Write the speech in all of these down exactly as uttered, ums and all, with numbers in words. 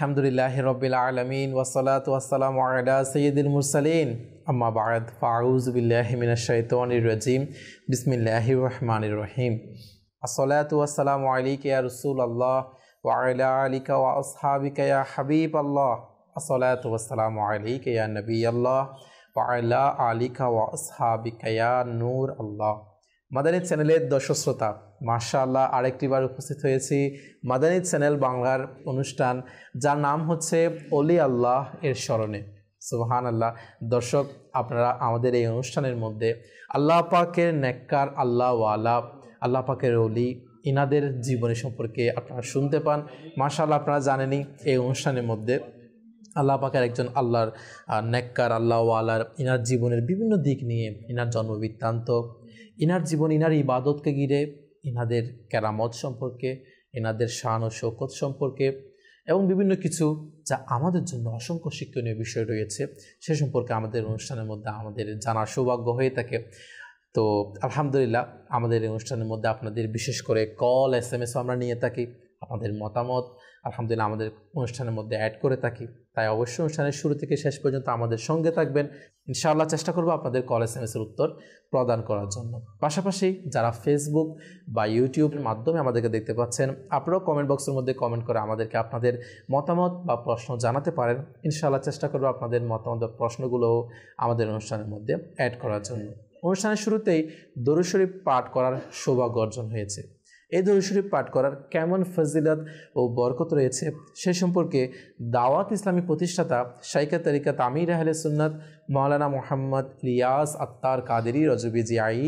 আলহামদুলিল্লাহ রবিল আলমিন ওসলাত ওয়াসালাম আলা সৈয়দুল মুরসালিন আম্মা বা'দ ফাউযু বিল্লাহি মিনাশ শাইতানির রাজিম বিসমিল্লাহির রহমানির রহিম আসসালাতু ওয়াসসালামু আলাইকা ইয়া রাসূলুল্লাহ ওয়া আলা আলিকা ওয়া আসহাবিকা ইয়া হাবিবাল্লাহ আসসালাতু ওয়াসসালামু আলাইকা ইয়া নবিয়াল্লাহ ওয়া আলা আলিকা ওয়া আসহাবিকা ইয়া নূর আল্লাহ। মাদানী চ্যানেলের দর্শক শ্রোতা, মাশাআল্লাহ আরেকটিবার উপস্থিত হয়েছি মাদানী চ্যানেল বাংলার অনুষ্ঠান যার নাম হচ্ছে অলি আল্লাহ এর স্মরণে। সুবহানাল্লাহ। দর্শক, আপনারা আমাদের এই অনুষ্ঠানের মধ্যে আল্লাহ পাকের নেককার, আল্লাহ ওয়ালা, আল্লাহ পাকের অলি, ইনাদের জীবনী সম্পর্কে আপনারা শুনতে পান। মাশাআল্লাহ, আপনারা জানেনই এই অনুষ্ঠানের মধ্যে আল্লাহ পাকের একজন আল্লাহর নেককার, আল্লাহ ওয়ালার ইনার জীবনের বিভিন্ন দিক নিয়ে, ইনার জন্মবৃত্তান্ত, ইনার জীবন, ইনার ইবাদতকে ঘিরে, ইনাদের কেরামত সম্পর্কে, ইনাদের শান ও শৌকত সম্পর্কে এবং বিভিন্ন কিছু যা আমাদের জন্য অসংখ্য শিক্ষণীয় বিষয় রয়েছে সে সম্পর্কে আমাদের অনুষ্ঠানের মধ্যে আমাদের জানার সৌভাগ্য হয়ে থাকে। তো আলহামদুলিল্লাহ আমাদের এই অনুষ্ঠানের মধ্যে আপনাদের বিশেষ করে কল, এস এম এসও আমরা নিয়ে থাকি। আপনাদের মতামত আলহামদুলিল্লাহ আমাদের অনুষ্ঠানের মধ্যে অ্যাড করে থাকি। তাই অবশ্যই অনুষ্ঠানের শুরু থেকে শেষ পর্যন্ত আমাদের সঙ্গে থাকবেন। ইনশাআল্লাহ চেষ্টা করব আপনাদের কল, এস এম এসের উত্তর প্রদান করার জন্য। পাশাপাশি যারা ফেসবুক বা ইউটিউবের মাধ্যমে আমাদেরকে দেখতে পাচ্ছেন, আপনারাও কমেন্ট বক্সের মধ্যে কমেন্ট করে আমাদেরকে আপনাদের মতামত বা প্রশ্ন জানাতে পারেন। ইনশাআল্লাহ চেষ্টা করব আপনাদের মতামত বা প্রশ্নগুলোও আমাদের অনুষ্ঠানের মধ্যে অ্যাড করার জন্য। অনুষ্ঠানের শুরুতেই দরুদ শরীফ পাঠ করার সৌভাগ্য অর্জন হয়েছে। এই দরুদ শরীফ পাঠ করার কেমন ফজিলত ও বরকত রয়েছে সে সম্পর্কে দাওয়াত ইসলামী প্রতিষ্ঠাতা শাইখে তরিকাত আমির আহলে সুন্নাত মাওলানা মুহাম্মদ ইলিয়াস আত্তার কাদেরী রজবি আই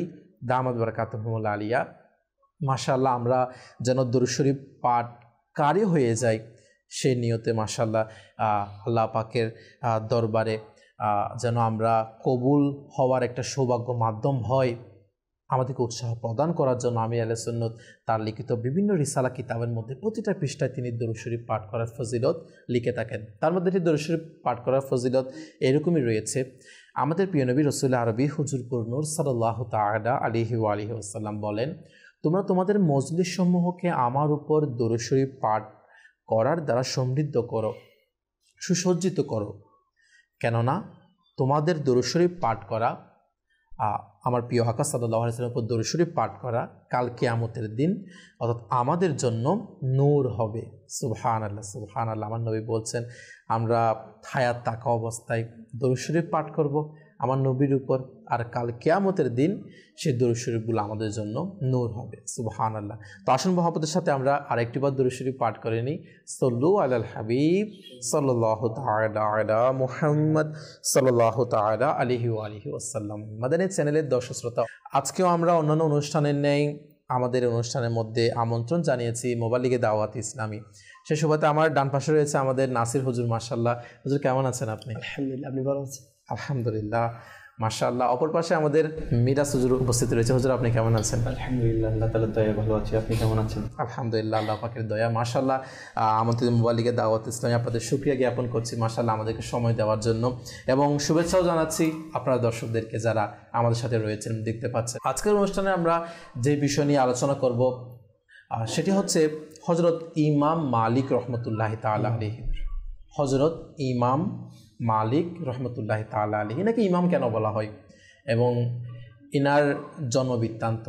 দামাত বরকাতুহুল আলিয়া। মাশাআল্লাহ, আমরা যেন দরুদ শরীফ পাঠকারী হয়ে যাই সে নিয়তে মাশাআল্লাহ আল্লাহ পাকের দরবারে যেন আমরা কবুল হওয়ার একটা সৌভাগ্য মাধ্যম হয়। আমাদেরকে উৎসাহ প্রদান করার জন্য আমি আহলে সুন্নাত তার লিখিত বিভিন্ন রিসালা কিতাবের মধ্যে প্রতিটা পৃষ্ঠায় তিনি দরুদ শরীফ পাঠ করার ফজিলত লিখে থাকেন। তার মধ্যে একটি দরুদ শরীফ পাঠ করার ফজিলত এরকমই রয়েছে। আমাদের প্রিয় নবী রাসূল আরবি হুজুর নূর সাল্লাল্লাহু তাআলা আলাইহি ওয়া আলিহি ওয়াসাল্লাম বলেন, তোমরা তোমাদের মজলিস সমূহকে আমার উপর দরুদ শরীফ পাঠ করার দ্বারা সমৃদ্ধ করো, সুসজ্জিত করো, কেননা তোমাদের দরুদ শরীফ পাঠ করা, আমার প্রিয় আকা সাল্লাল্লাহু আলাইহি ওয়াসাল্লামের উপর দরুদ শরীফ পাঠ করা কাল কিয়ামতের দিন অর্থাৎ আমাদের জন্য নূর হবে। সুবহানাল্লাহ, সুবহানাল্লাহ। আমার নবী বলছেন আমরা হায়াত থাকা অবস্থায় দরুদ শরীফ পাঠ করব আমার নবীর উপর, আর কাল কিয়ামতের দিন সেই দরুদ শরীফগুলো আমাদের জন্য নূর হবে। সুবহানাল্লাহ। তো আসুন মহাপতের সাথে আমরা আরেকটিবার দরুদ শরীফ পাঠ করে নিই। সল্লু আলাল হাবিব সাল্লাল্লাহু তাআলা আলা মুহাম্মদ সাল্লাল্লাহু তাআলা আলাইহি ওয়া আলিহি ওয়াসাল্লাম। মাদানী চ্যানেলের দর্শক শ্রোতা, আজকেও আমরা অন্যান্য অনুষ্ঠানের ন্যায় আমাদের অনুষ্ঠানের মধ্যে আমন্ত্রণ জানিয়েছি মোবালিগে দাওয়াত ইসলামী। সেই সুবাদে আমার ডান পাশে রয়েছে আমাদের নাসির হুজুর। মাশাআল্লাহ হুজুর, কেমন আছেন আপনি? আলহামদুলিল্লাহ। আপনি ভালো আছেন? আলহামদুলিল্লাহ। মাশাআল্লাহ। অপর পাশে আমাদের মিরাজ হুজুর উপস্থিত রয়েছে। হুজুর, আপনি কেমন আছেন? আলহামদুলিল্লাহ, আল্লাহ তাআলার দয়ায় ভালো আছি। আপনি কেমন আছেন? আলহামদুলিল্লাহ, আল্লাহ পাকের দয়া। মাশাআল্লাহ, আমাদের মোবালিগে দাওয়াত ইসলামী আপনাদের শুকরিয়া জ্ঞাপন করছি মাশাআল্লাহ আমাদেরকে সময় দেওয়ার জন্য, এবং শুভেচ্ছাও জানাচ্ছি আপনারা দর্শকদেরকে যারা আমাদের সাথে রয়েছেন, দেখতে পাচ্ছেন। আজকের অনুষ্ঠানে আমরা যে বিষয় নিয়ে আলোচনা করব সেটি হচ্ছে হযরত ইমাম মালিক রহমতুল্লাহ তাআলা আলাইহি। হযরত ইমাম মালিক রহমতুল্লাহ তাআলা আলাইহি, এনাকে ইমাম কেন বলা হয় এবং এনার জন্মবৃত্তান্ত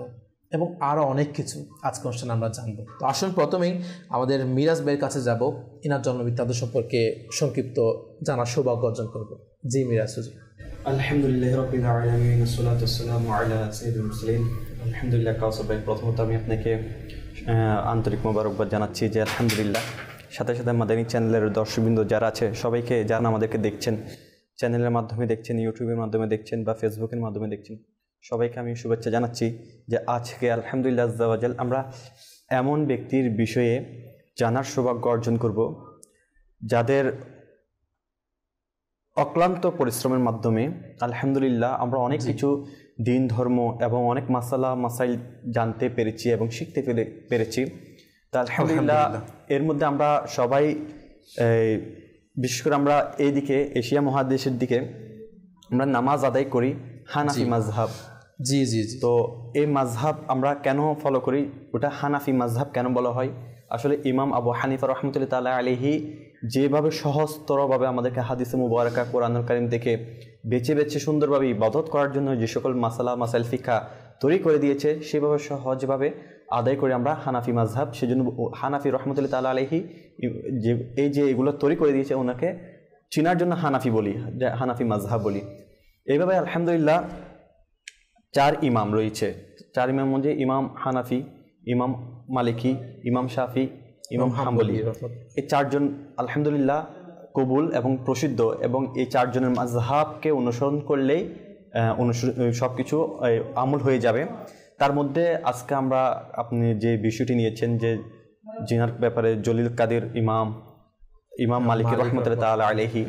এবং আরও অনেক কিছু আজকে অনুষ্ঠানে আমরা জানব। তো আসুন প্রথমেই আমাদের মিরাজ ভাইয়ের কাছে যাব, এনার জন্মবৃত্তান্ত সম্পর্কে সংক্ষিপ্ত জানার সৌভাগ্য অর্জন করব। জি মিরাজ হুজুর। আলহামদুলিল্লাহ রাব্বিল আলামিন ওয়াসসালাতু ওয়াসসালামু আলা সাইয়্যিদুল মুরসালিন। আলহামদুলিল্লাহ কাউসার ভাই, প্রথমত আমি আপনাকে আন্তরিক মোবারকবাদ জানাচ্ছি যে আলহামদুলিল্লাহ সাথে সাথে মাদানী চ্যানেলের দর্শকবৃন্দ যারা আছে সবাইকে, যারা আমাদেরকে দেখছেন, চ্যানেলের মাধ্যমে দেখছেন, ইউটিউবের মাধ্যমে দেখছেন বা ফেসবুকের মাধ্যমে দেখছেন, সবাইকে আমি শুভেচ্ছা জানাচ্ছি যে আজকে আলহামদুলিল্লাহ আজ্জাওয়াজাল আমরা এমন ব্যক্তির বিষয়ে জানার সৌভাগ্য অর্জন করব যাদের অক্লান্ত পরিশ্রমের মাধ্যমে আলহামদুলিল্লাহ আমরা অনেক কিছু দিন, ধর্ম এবং অনেক মাসালা মাসাইল জানতে পেরেছি এবং শিখতে পেরেছি। তা আলহামদুলিল্লাহ এর মধ্যে আমরা সবাই, বিশেষ করে আমরা এইদিকে এশিয়া মহাদেশের দিকে আমরা নামাজ আদায় করি হানাফি মাযহাব। জি জি। তো এই মাযহাব আমরা কেন ফলো করি, ওটা হানাফি মাযহাব কেন বলা হয় আসলে ইমাম আবু হানিফা রহমতুল্লাহ তাআলা আলাইহি যেভাবে সহজতরভাবে আমাদেরকে হাদিসে মুবারাকা কোরআনুল কারীম থেকে বেছে বেছে সুন্দরভাবে ইবাদত করার জন্য যে সকল মাসালা মাসাইল ফিকহা তৈরি করে দিয়েছে, সেভাবে সহজভাবে আদায় করে আমরা হানাফি মাযহাব, সেজন্য হানাফি রহমতুল্লাহ তাআলা আলাইহি যে এই যে এগুলো তৈরি করে দিয়েছে ওনাকে চিনার জন্য হানাফি বলি, হানাফি মাযহাব বলি। এইভাবে আলহামদুলিল্লাহ চার ইমাম রয়েছে, চার ইমাম মধ্যে ইমাম হানাফি, ইমাম মালিকি, ইমাম শাফি, ইমাম হাম্বলি, এই চারজন আলহামদুলিল্লাহ কবুল এবং প্রসিদ্ধ, এবং এই চারজনের মাযহাবকে অনুসরণ করলেই সব কিছু আমল হয়ে যাবে। তার মধ্যে আজকে আমরা আপনি যে বিষয়টি নিয়েছেন যে জিনার ব্যাপারে জলিল কাদের ইমাম ইমাম মালিক রহমতুল্লাহ তাআলা আলাইহি,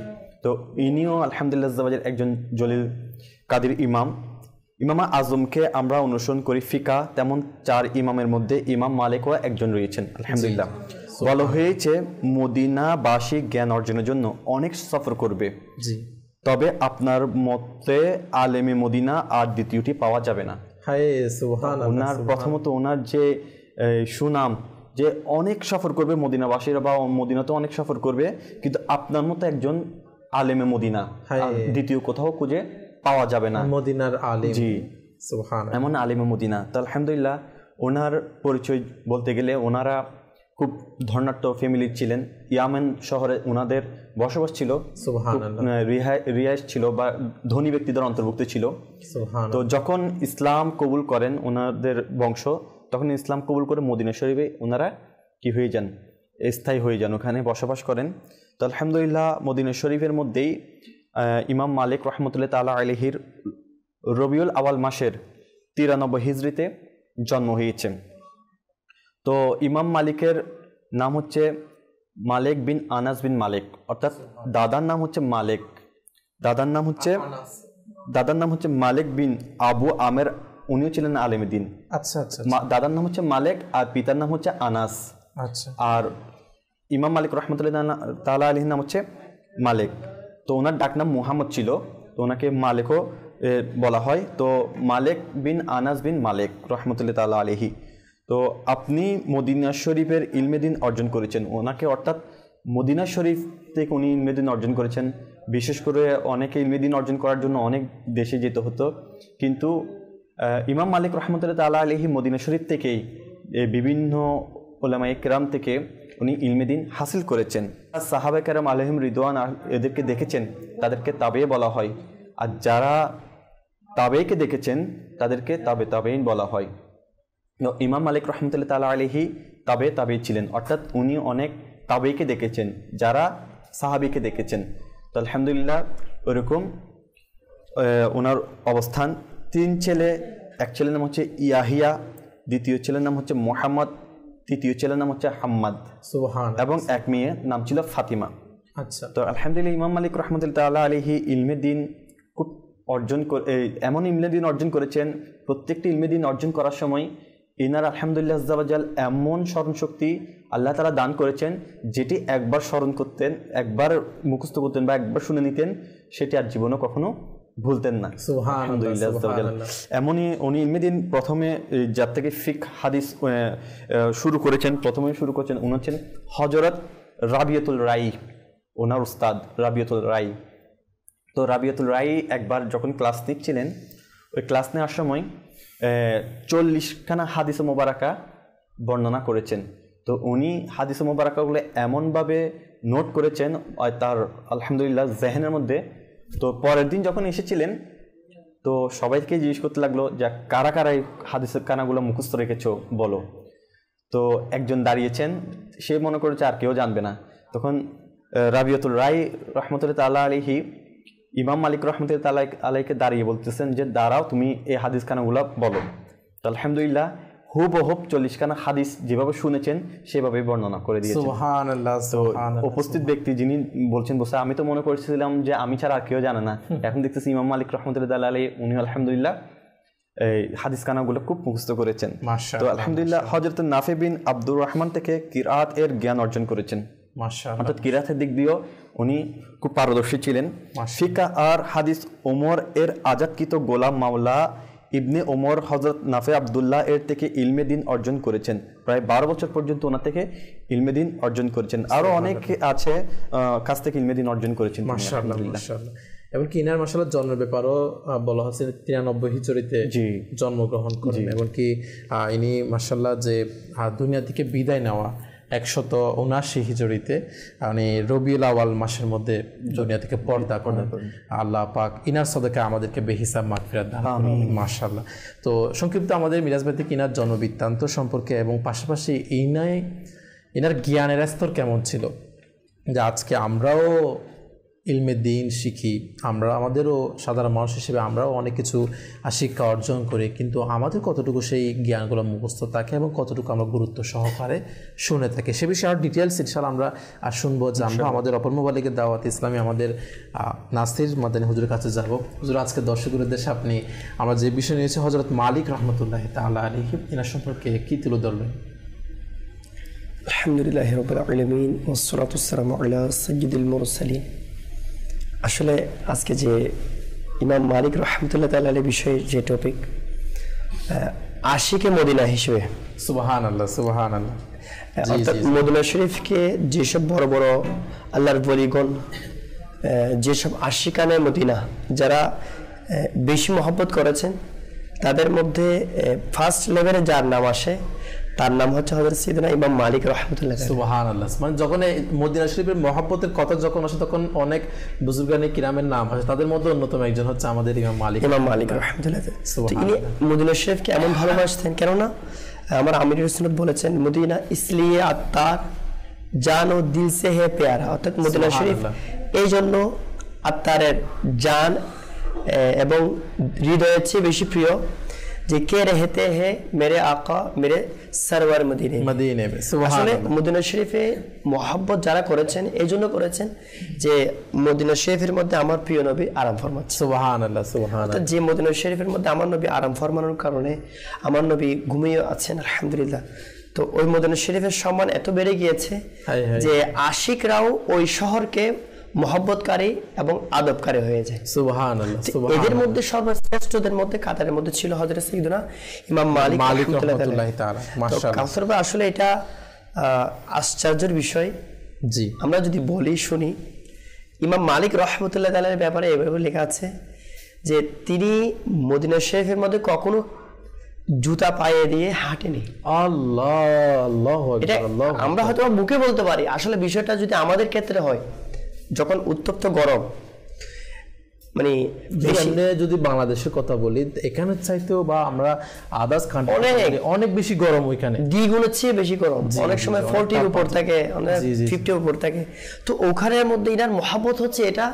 তো ইনিও আলহামদুলিল্লাহ আজওয়াজের একজন জলিল কাদের ইমাম। ইমাম আজমকে আমরা অনুসরণ করি ফিকা, তেমন চার ইমামের মধ্যে ইমাম মালিকও একজন রয়েছেন আলহামদুলিল্লাহ। বলা হয়েছে মদিনাবাসী জ্ঞান অর্জনের জন্য অনেক সফর করবে, তবে আপনার মতে আলেমে মদিনা আর দ্বিতীয়টি পাওয়া যাবে না। ওনার প্রথমত ওনার যে সুনাম যে অনেক সফর করবে মদিনাবাসীরা বা মদিনাতে অনেক সফর করবে, কিন্তু আপনার মতো একজন আলেমে মদিনা দ্বিতীয় কোথাও খুঁজে পাওয়া যাবে না, মদিনার আলেম, জি সুবহানাল্লাহ, এমন আলেমে মদিনা। তো আলহামদুলিল্লাহ ওনার পরিচয় বলতে গেলে ওনারা খুব ধনাঢ্য ফ্যামিলির ছিলেন, ইয়ামেন শহরে ওনাদের বসবাস ছিল, রিয়াজ ছিল বা ধনী ব্যক্তিদের অন্তর্ভুক্ত ছিল। তো যখন ইসলাম কবুল করেন ওনাদের বংশ, তখন ইসলাম কবুল করে মদিনা শরীফে ওনারা কি হয়ে যান, স্থায়ী হয়ে যান, ওখানে বসবাস করেন। তো আলহামদুলিল্লাহ মদিনা শরীফের মধ্যেই ইমাম মালিক রহমতুল্লাহ তাআলা আলাইহির রবিউল আওয়াল মাসের তিরানব্বই হিজরিতে জন্ম হয়েছে। তো ইমাম মালিকের নাম হচ্ছে মালিক বিন আনাস বিন মালিক, অর্থাৎ দাদার নাম হচ্ছে মালিক, দাদার নাম হচ্ছে দাদার নাম হচ্ছে মালিক বিন আবু আমের, উনিও ছিলেন আলেমে দ্বীন। আচ্ছা আচ্ছা, দাদার নাম হচ্ছে মালিক আর পিতার নাম হচ্ছে আনাস। আচ্ছা, আর ইমাম মালিক রহমতুল্লাহ তাআলা আলাইহির নাম হচ্ছে মালিক। তো ওনার ডাকনাম মুহাম্মদ ছিল, তো ওনাকে মালিকও বলা হয়। তো মালিক বিন আনাস বিন মালিক রহমতুল্লাহ তাআলা আলাইহি, তো আপনি মদিনা শরীফের ইলমে দ্বীন অর্জন করেছেন, ওনাকে অর্থাৎ মদিনা শরীফ থেকে উনি ইলমে দ্বীন অর্জন করেছেন। বিশেষ করে অনেকে ইলমে দ্বীন অর্জন করার জন্য অনেক দেশে যেতে হতো, কিন্তু ইমাম মালিক রহমতুল্লাহ তাআলা আলাইহি মদিনা শরীফ থেকেই বিভিন্ন ওলামায়ে কেরাম থেকে উনি ইলমে দ্বীন হাসিল করেছেন। সাহাবা কেরাম আলাইহিম রিদওয়ান, এদেরকে দেখেছেন, তাদেরকে তাবে বলা হয়, আর যারা তাবেইকে দেখেছেন তাদেরকে তাবে তাবেইন বলা হয়। ইমাম মালিক রহমতুল্লাহ তাআলা আলাইহি তাবে তাবেই ছিলেন, অর্থাৎ উনি অনেক তাবেইকে দেখেছেন যারা সাহাবীকে দেখেছেন। তো আলহামদুলিল্লাহ ওরকম ওনার অবস্থান। তিন ছেলে, এক ছেলের নাম হচ্ছে ইয়াহিয়া, দ্বিতীয় ছেলের নাম হচ্ছে মোহাম্মদ, তৃতীয় ছেলের নাম হচ্ছে হাম্মাদ, এবং এক মেয়ের নাম ছিল ফাতিমা। আচ্ছা, তো আলহামদুলিল্লাহ ইমাম মালিক রহমতুল্লাহ তাআলা আলাইহি ইলমে দ্বীন খুব অর্জন করে, এমন ইলমে দ্বীন অর্জন করেছেন, প্রত্যেকটি ইলমে দ্বীন অর্জন করার সময় এনার আলহামদুলিল্লাহ আজ্জাবাজাল এমন স্মরণশক্তি আল্লাহ তাআলা দান করেছেন, যেটি একবার স্মরণ করতেন, একবার মুখস্থ করতেন বা একবার শুনে নিতেন, সেটি আর জীবনে কখনো ভুলতেন না। সুবহানাল্লাহ আলহামদুলিল্লাহ। এমনই উনি ইলমে দ্বীন প্রথমে যার থেকে ফিকহ হাদিস শুরু করেছেন, প্রথমে শুরু করেছেন উনি হচ্ছেন হযরত রাবিয়াতুল রাই, ওনার উস্তাদ রাবিয়াতুল রাই। তো রাবিয়াতুল রাই একবার যখন ক্লাস নিচ্ছিলেন, ওই ক্লাস নেওয়ার সময় চল্লিশখানা হাদিস মোবারকা বর্ণনা করেছেন। তো উনি হাদিস মোবারকাগুলো এমনভাবে নোট করেছেন তার আলহামদুলিল্লাহ জেহেনের মধ্যে। তো পরের দিন যখন এসেছিলেন, তো সবাইকে জিজ্ঞেস করতে লাগলো যে কারা কারা এই হাদিসের কানাগুলো মুখস্থ রেখেছো বলো। তো একজন দাঁড়িয়েছেন, সে মনে করেছে আর কেউ জানবে না। তখন রাবিয়াতুল রাই রহমতুল্লাহ তাআলা আলাইহি ইমাম মালিক রহমতুল্লাহ তাআলা আলাইহিকে দাঁড়িয়ে বলতেছেন যে দাঁড়াও, তুমি এই হাদিস খানাগুলো বলো। তো আলহামদুলিল্লাহ হুবহুব চল্লিশ খানা হাদিস যেভাবে শুনেছেন সেভাবে বর্ণনা করে দিয়েছেন। সুবহানাল্লাহ। তো উপস্থিত ব্যক্তি যিনি বলছেন, বসে আমি তো মনে করেছিলাম যে আমি ছাড়া আর কেউ জানে না, এখন দেখতেছি ইমাম মালিক রহমতুল্লাহ তাআলা আলাইহি উনি আলহামদুলিল্লাহ এই হাদিস খানাগুলো খুব মুখস্থ করেছেন। তো আলহামদুলিল্লাহ হযরত নাফি বিন আব্দুর রহমান থেকে কিরাত এর জ্ঞান অর্জন করেছেন, অর্থাৎ কিরাতের দিক দিয়েও উনি খুব পারদর্শী ছিলেন। ফিকা আর হাদিস ওমর এর আজাদকৃত গোলাম মাওলা ইবনে ওমর হযরত নাফে আব্দুল্লাহ এর থেকে ইলমে দ্বীন অর্জন করেছেন। প্রায় বারো বছর পর্যন্ত ওনার থেকে ইলমেদিন অর্জন করেছেন, আরো অনেক আছে কাছ থেকে ইলমেদিন অর্জন করেছেন মাশাআল্লাহ মাশাআল্লাহ। এমনকি ইনার মাশাআল্লাহ জন্মের ব্যাপারও বলা হচ্ছে তিরানব্বই হিজরিতে জন্মগ্রহণ করেন, এমনকি ইনি মাশাআল্লাহ যে দুনিয়া থেকে বিদায় নেওয়া একশত উনআশি হিজরিতে মানে রবিউল আওয়াল মাসের মধ্যে দুনিয়া থেকে পর্দা করেন। আল্লাহ পাক ইনার সদকে আমাদেরকে বেহিসাব মাগফিরাত দান করুন মাশাআল্লাহ। তো সংক্ষিপ্ত আমাদের মিরাজ ভাই থেকে ইনার জন্মবৃত্তান্ত সম্পর্কে এবং পাশাপাশি ইনায় ইনার জ্ঞানের স্তর কেমন ছিল, যে আজকে আমরাও ইলমে দিন শিখি, আমরা আমাদেরও সাধারণ মানুষ হিসেবে আমরাও অনেক কিছু শিক্ষা অর্জন করি, কিন্তু আমাদের কতটুকু সেই জ্ঞানগুলো মুখস্থ থাকে এবং কতটুকু আমরা গুরুত্ব সহকারে শুনে থাকি সে বিষয়ে আরও ডিটেলস ইনশাআল্লাহ আমরা আর শুনবো, জানবো। আমাদের অপর মোবাইলকে দাওয়াত ইসলামী আমাদের নাসির মাদানী হুজুরের কাছে যাব। হুজুর, আজকে দর্শক উদ্দেশ্যে আপনি আমরা যে বিষয় নিয়েছি হজরত মালিক রহমতুল্লাহ তাআলা আলাইহি এনার সম্পর্কে কী তুলে ধরবেন? আলহামদুলিল্লাহি রাব্বিল আলামিন ওয়াস সালাতু ওয়াস সালামু আলা সাইয়্যিদিল মুরসালিন। আসলে আজকে যে ইমাম মালিক রহমতুল্লাহ তাআলা আলাইহি বিষয়ে যে টপিক আশিকে মদিনা হিসেবে সুবহানাল্লাহ সুবহানাল্লাহ, অর্থাৎ মদিনা শরীফকে যেসব বড় বড় আল্লাহর বলিগণ, যেসব আশিকানে মদিনা যারা বেশি মহব্বত করেছেন, তাদের মধ্যে ফার্স্ট লেভেলে যার নাম আসে তার নাম হচ্ছে হযরত সাইয়েদনা ইমাম মালিক রাহমাতুল্লাহ। সুবহানাল্লাহ, মানে যখন মদিনা শরীফের মহব্বতের কথা যখন আসে তখন অনেক বুজুর্গানে কিরামের নাম আসে, তাদের মধ্যে অন্যতম একজন হচ্ছে আমাদের ইমাম মালিক ইমাম মালিক রাহমাতুল্লাহ। তিনি মদিনা শরীফকে এমন ভালোবাসতেন, কেননা আমার আমির হোসেন বলেছেন মদিনা ইসলিয়ে আত্মার জান ও দিল সে হে প্যারা, অর্থাৎ মদিনা শরীফ এই জন্য আত্মারের জান এবং হৃদয়ের চেয়ে বেশি প্রিয়। যে কে রেহেতে হে মেরে আকা মেরে সরওয়ার মদিনে মদিনে। আসলে মদিনা শরীফে মহব্বত যারা করেছেন এই জন্য করেছেন যে মদিনা শরীফের মধ্যে আমার প্রিয় নবী আরাম ফরমাচ্ছে। সুবহানাল্লাহ সুবহানাল্লাহ। যে মদিনা শরীফের মধ্যে আমার নবী আরাম ফরমানোর কারণে আমার নবী ঘুমিয়ে আছেন আলহামদুলিল্লাহ। তো ওই মদিনা শরীফের সম্মান এত বেড়ে গিয়েছে যে আশিকরাও ওই শহরকে মহব্বতকারী এবং আদবকারী হয়ে যায়। সুবহানাল্লাহ। এদের মধ্যে সর্বশ্রেষ্ঠদের মধ্যে কাতারের মধ্যে ছিল হযরত সাইয়েদনা ইমাম মালিক রাহমাতুল্লাহ তাআলা মাশাআল্লাহ। কাতারে আসলে এটা আশ্চর্যের বিষয়। জি, আমরা যদি বলি শুনি ইমাম মালিক রাহমাতুল্লাহ তাআলার ব্যাপারে এভাবে লেখা আছে যে তিনি মদিনা শরীফের মধ্যে কখনো জুতা পায়ে দিয়ে হাঁটেনি। আল্লাহ আল্লাহ আল্লাহ। আমরা হয়তো মুখে বলতে পারি, আসলে বিষয়টা যদি আমাদের ক্ষেত্রে হয় যখন উত্তপ্ত গরম, মানে যদি বাংলাদেশের কথা বলি এখানে চাইতেও বা আমরা আদার্স কান্ট্রি অনেক বেশি গরম, ওইখানে দ্বিগুণের চেয়ে বেশি গরম, অনেক সময় চল্লিশ এর উপর থাকে, অনেক পঞ্চাশ এর উপর থাকে। তো ওখানে মধ্যে ইনার মহব্বত হচ্ছে এটা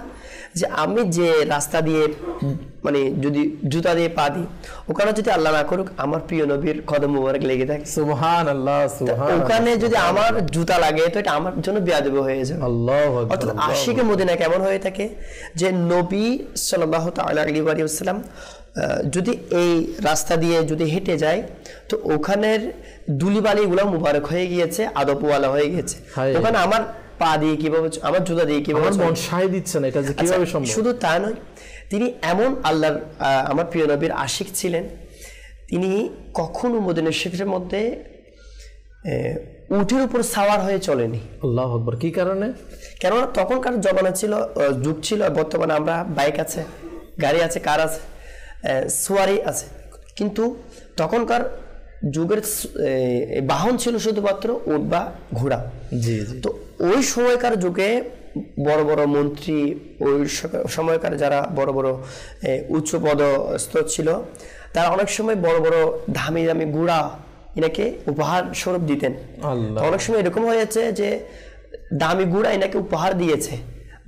যে আমি যে রাস্তা দিয়ে মানে যদি জুতা দিয়ে পা দিই ওখানে যদি আল্লাহ না করুক আমার প্রিয় নবীর কদম মুবারক লেগে থাকে। সুবহানাল্লাহ সুবহানাল্লাহ। ওখানে যদি আমার জুতা লাগে তো এটা আমার জন্য বেয়াদবি হয়ে যায়। আল্লাহু আকবার। অর্থাৎ আশিকে মদিনা কেমন হয়ে থাকে যে নবী সাল্লাল্লাহু তাআলা আলাইহি ওয়াসাল্লাম যদি এই রাস্তা দিয়ে যদি হেঁটে যায় তো ওখানের ধুলিবালি গুলো মুবারক হয়ে গিয়েছে, আদবওয়ালা হয়ে গিয়েছে। ওখানে আমার পা দিয়ে কিভাবে আমার জুতা দিয়ে কিভাবে মন সায় দিচ্ছে না, এটা যে কিভাবে সম্ভব। শুধু তা নয়, তিনি এমন আল্লাহর আমার প্রিয় নবীর আশিক ছিলেন, তিনি কখনো মদিনা শরীফের মধ্যে উটের উপর সাওয়ার হয়ে চলেনি। আল্লাহু আকবার। কি কারণে? কেননা তখনকার জমানা ছিল, যুগ ছিল, বর্তমানে আমরা বাইক আছে, গাড়ি আছে, কার আছে, সোয়ারি আছে, কিন্তু তখনকার যুগের বাহন ছিল শুধুমাত্র উট বা ঘোড়া। জি জি। তো ওই সময়কার যুগে বড় বড় মন্ত্রী, ওই সময়কার যারা বড় বড় উচ্চ পদস্থ ছিল তারা অনেক সময় বড় বড় দামি দামি ঘোড়া এনাকে উপহার স্বরূপ দিতেন। অনেক সময় এরকম হয়েছে যে দামি ঘোড়া এনাকে উপহার দিয়েছে,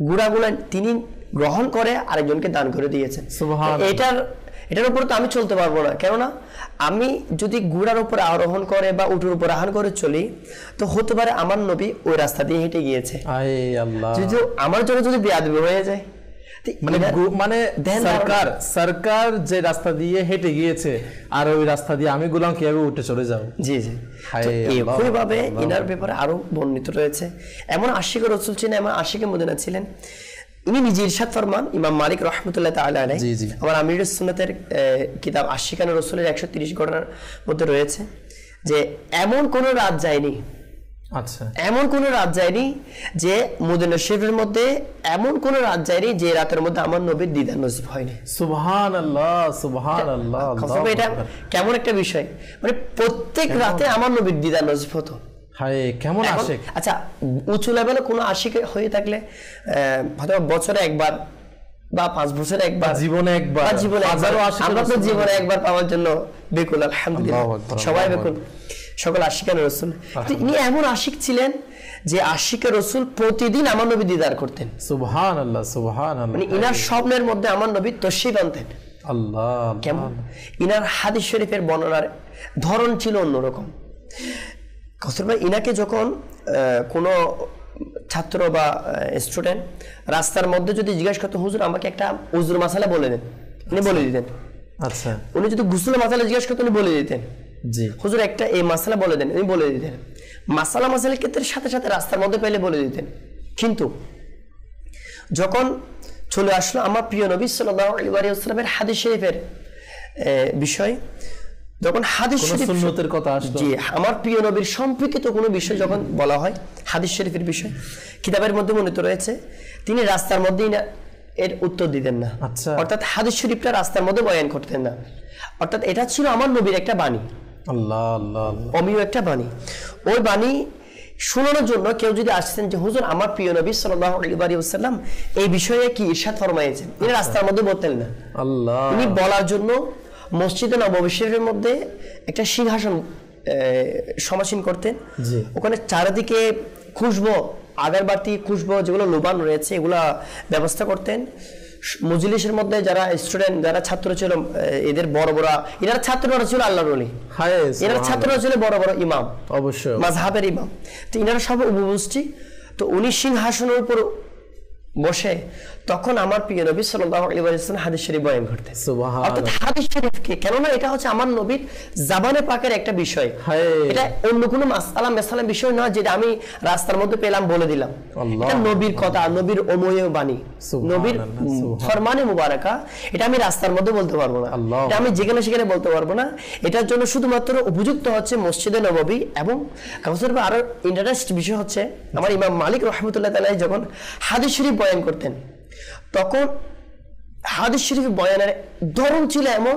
ঘোড়াগুলা তিনি গ্রহণ করে আরেকজনকে দান করে দিয়েছেন। এটার এটার উপর তো আমি চলতে পারবো না, কেননা আমি যদি ঘোড়ার উপর আরোহণ করে বা উটের উপর আরোহণ করে চলি তো হতে পারে আমার নবী ওই রাস্তা দিয়ে হেঁটে গিয়েছে, যদি আমার জন্য যদি বেয়াদবি হয়ে যায়। মানে মানে সরকার সরকার যে রাস্তা দিয়ে হেঁটে গিয়েছে আর ওই রাস্তা দিয়ে আমি গুলাম কিভাবে উঠে চলে যাবো। জি জি। এইভাবে ইনার ব্যাপারে আরো বর্ণিত রয়েছে। এমন আশিক রাসূল ছিলেন, এমন আশিক মদিনা ছিলেন। ইনি নিজে ইরশাদ ফরমান ইমাম মালিক রহমতুল্লাহ তাআলা আলাইহি। জি জি। আমার আমিরুস সুন্নাতের কিতাব আশিকান রাসূলের একশো তিরিশ ঘটনার মধ্যে রয়েছে যে এমন কোন রাত যায়নি আচ্ছা, এমন কোন রাত যায়নি যে মদিনা শরীফের মধ্যে এমন কোন রাত যায়নি যে রাতের মধ্যে আমার নবীর দিদার নসিব হয়নি। সুবহানাল্লাহ, সুবহানাল্লাহ। এটা কেমন একটা বিষয়, মানে প্রত্যেক রাতে আমার নবীর দিদার নসিব হতো। হায় কেমন আশিক। আচ্ছা, উঁচু লেভেলে কোন আশিক হয়ে থাকলে হয়তো বছরে একবার বা পাঁচ বছরে একবার, জীবনে একবার, আমরা তো জীবনে একবার পাওয়ার জন্য বেকুল। আলহামদুলিল্লাহ, সবাই বেকুল, সকল আশিকা রসুল। তিনি এমন আশিক ছিলেন যে আশিকা রসুল প্রতিদিন আমার নবী দিদার করতেন। সুবহানাল্লাহ, সুবহানাল্লাহ। মানে ইনার স্বপ্নের মধ্যে আমার নবী তশরিফ আনতেন। আল্লাহ, কেমন ইনার হাদিস শরীফের বর্ণনার ধরন ছিল অন্যরকম। কসর ভাই, ইনাকে যখন কোনো ছাত্র বা স্টুডেন্ট রাস্তার মধ্যে যদি জিজ্ঞাসা করতো, হুজুর আমাকে একটা উজুর মাসালা বলে দেন, উনি বলে দিতেন। আচ্ছা, উনি যদি গুসলের মাসালা জিজ্ঞাসা করতো, উনি বলে দিতেন। জি হুজুর একটা এই মাসালা বলে দেন, উনি বলে দিতেন। মাসালা মাসালের ক্ষেত্রে সাথে সাথে রাস্তার মধ্যে পেলে বলে দিতেন। কিন্তু যখন চলে আসলো আমার প্রিয় নবী সাল্লাল্লাহু আলাইহি ওয়াসাল্লামের হাদিস শরীফের বিষয়, যখন হাদিস শরীফের কথা আসলো, জি আমার প্রিয় নবীর সম্পর্কিত কোনো বিষয় যখন বলা হয়, হাদিস শরীফের বিষয় কিতাবের মধ্যে মনিত রয়েছে, তিনি রাস্তার মধ্যেই না এর উত্তর দিতেন না। আচ্ছা, অর্থাৎ হাদিস শরীফটা রাস্তার মধ্যে বয়ান করতেন না। অর্থাৎ এটা ছিল আমার নবীর একটা বাণী। আল্লাহ আল্লাহ, অমীয় একটা বাণী। ওই বাণী শোনানোর জন্য কেউ যদি আসতেন যে হুজুর আমার প্রিয় নবী সাল্লাল্লাহু আলাইহি ওয়াসাল্লাম এই বিষয়ে কি ইরশাদ ফরমায়েছেন, তিনি রাস্তার মধ্যে বলতেন না। আল্লাহ, তিনি বলার জন্য মসজিদে নববী শরীফের মধ্যে একটা সিংহাসন সমাসীন করতেন। ওখানে চারিদিকে খুশবু, আগরবাতি, খুশবু যেগুলো লোবান রয়েছে এগুলা ব্যবস্থা করতেন। মজলিসের মধ্যে যারা স্টুডেন্ট, যারা ছাত্র ছিল, এদের বড় বড় এরা ছাত্ররা ছিল আল্লাহর ওলি, এরা ছাত্ররা ছিল বড় বড় ইমাম, অবশ্যই মাযহাবের ইমাম। তো এনারা সব উপস্থিত। তো উনি সিংহাসনের উপর বসে তখন আমার প্রিয় নবী সাল্লাল্লাহু আলাইহি ওয়াসাল্লাম হাদিস শরীফ বয়ান করতেন। সুবহানাল্লাহ, অর্থাৎ হাদিস শরীফকে, কেননা এটা হচ্ছে আমার নবীর জাবানে পাকের একটা বিষয়। এটা অন্য কোনো মাসআলা মাসালা বিষয় না যেটা আমি রাস্তার মধ্যে পেলাম বলে দিলাম। এটা নবীর কথা, নবীর অমূল্য বাণী, নবীর ফরমানে মুবারাকা। এটা আমি রাস্তার মধ্যে বলতে পারবো না, এটা আমি যেখানে সেখানে বলতে পারবো না। এটার জন্য শুধুমাত্র উপযুক্ত হচ্ছে মসজিদে নববী। এবং কাউসারবে আরো ইন্টারেস্ট বিষয় হচ্ছে, আমার ইমাম মালিক রাহমাতুল্লাহ তাআলাই যখন হাদিস শরীফ বয়ান করতেন, তখন হাদিস শরীফ বয়ানের ধরন ছিল এমন,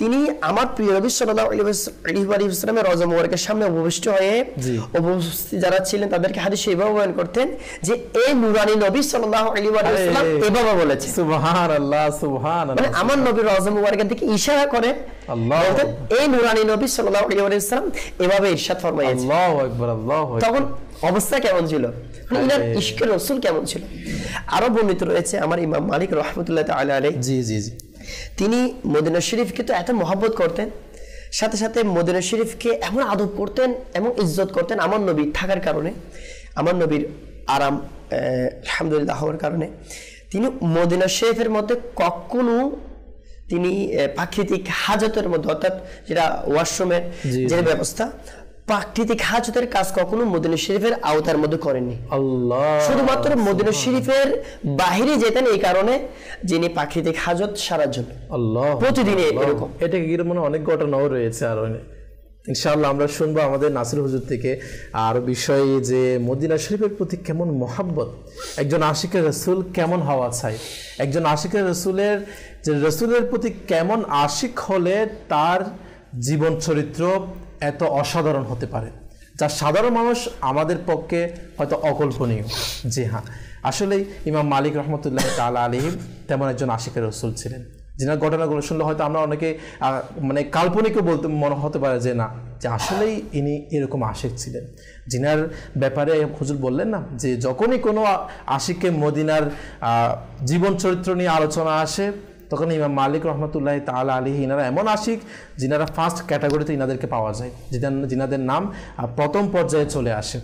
তিনি আমার প্রিয় নবী সাল্লাল্লাহু আলাইহি ওয়াসাল্লামের রওজা মুবারকের সামনে উপবিষ্ট হয়ে উপস্থিত যারা ছিলেন তাদেরকে হাদিস শরীফ বয়ান করতেন যে এই নূরানী নবী সাল্লাল্লাহু আলাইহি ওয়াসাল্লাম এভাবে বলেছে। সুবহানাল্লাহ, সুবহানাল্লাহ। মানে আমার নবীর রওজা মুবারকের দিকে ইশারা করে আল্লাহ বলেন, এই নূরানী নবী সাল্লাল্লাহু আলাইহি ওয়াসাল্লাম এভাবে ইরশাদ ফরমায়েছেন। আল্লাহু আকবার, আল্লাহু আকবার। তখন অবস্থা কেমন ছিল, ইনার ইশকে রাসূল কেমন ছিল, আরো বর্ণিত রয়েছে আমার ইমাম মালিক রাহমাতুল্লাহ তাআলা আলাইহি। জি জি জি, তিনি মদিনা শরীফকে তো এত মহব্বত করতেন, সাথে সাথে মদিনা শরীফকে এমন আদব করতেন, এমন ইজ্জত করতেন আমার নবী থাকার কারণে, আমার নবীর আরাম আলহামদুলিল্লাহ হওয়ার কারণে, তিনি মদিনা শরীফের মধ্যে কখনো তিনি প্রাকৃতিক হাজতের মধ্যে, অর্থাৎ যেটা ওয়াশরুমের যে ব্যবস্থা, প্রাকৃতিক হাজতের কাজ কখনো মদিনা শরীফের আওতার মধ্যে করেননি। আল্লাহ, শুধুমাত্র মদিনা শরীফের বাইরে যেতেন এই কারণে যিনি প্রাকৃতিক হাজত সারার জন্য। আল্লাহ, প্রতিদিন এরকম। এটা কি মনে অনেক ঘটনাও রয়েছে, আর ইনশাআল্লাহ আমরা শুনবো আমাদের নাসির হুজুর থেকে আর বিষয়ে যে মদিনা শরীফের প্রতি কেমন মহাব্বত, একজন আশিকের রাসূল কেমন হওয়া চাই, একজন আশিকের রাসূলের যে রাসূলের প্রতি কেমন আশিক হলে তার জীবন চরিত্র এত অসাধারণ হতে পারে, যা সাধারণ মানুষ আমাদের পক্ষে হয়তো অকল্পনীয়। জি হ্যাঁ, আসলেই ইমাম মালিক রহমতুল্লাহ তাআলা আলাইহি তেমন একজন আশিকের রাসূল ছিলেন, যিনার ঘটনাগুলো শুনলে হয়তো আমরা অনেকে মানে কাল্পনিকও বলতে মনে হতে পারে যে না, যে আসলেই ইনি এরকম আশিক ছিলেন। যিনার ব্যাপারে হুজুর বললেন না যে যখনই কোনো আশিকে মদিনার জীবন চরিত্র নিয়ে আলোচনা আসে, তখন ইমাম মালিক রহমতুল্লাহ তাআলা আলাইহি ইনারা এমন আশিক যিনারা ফার্স্ট ক্যাটাগরিতে ইনাদেরকে পাওয়া যায়, যিনাদের নাম প্রথম পর্যায়ে চলে আসে।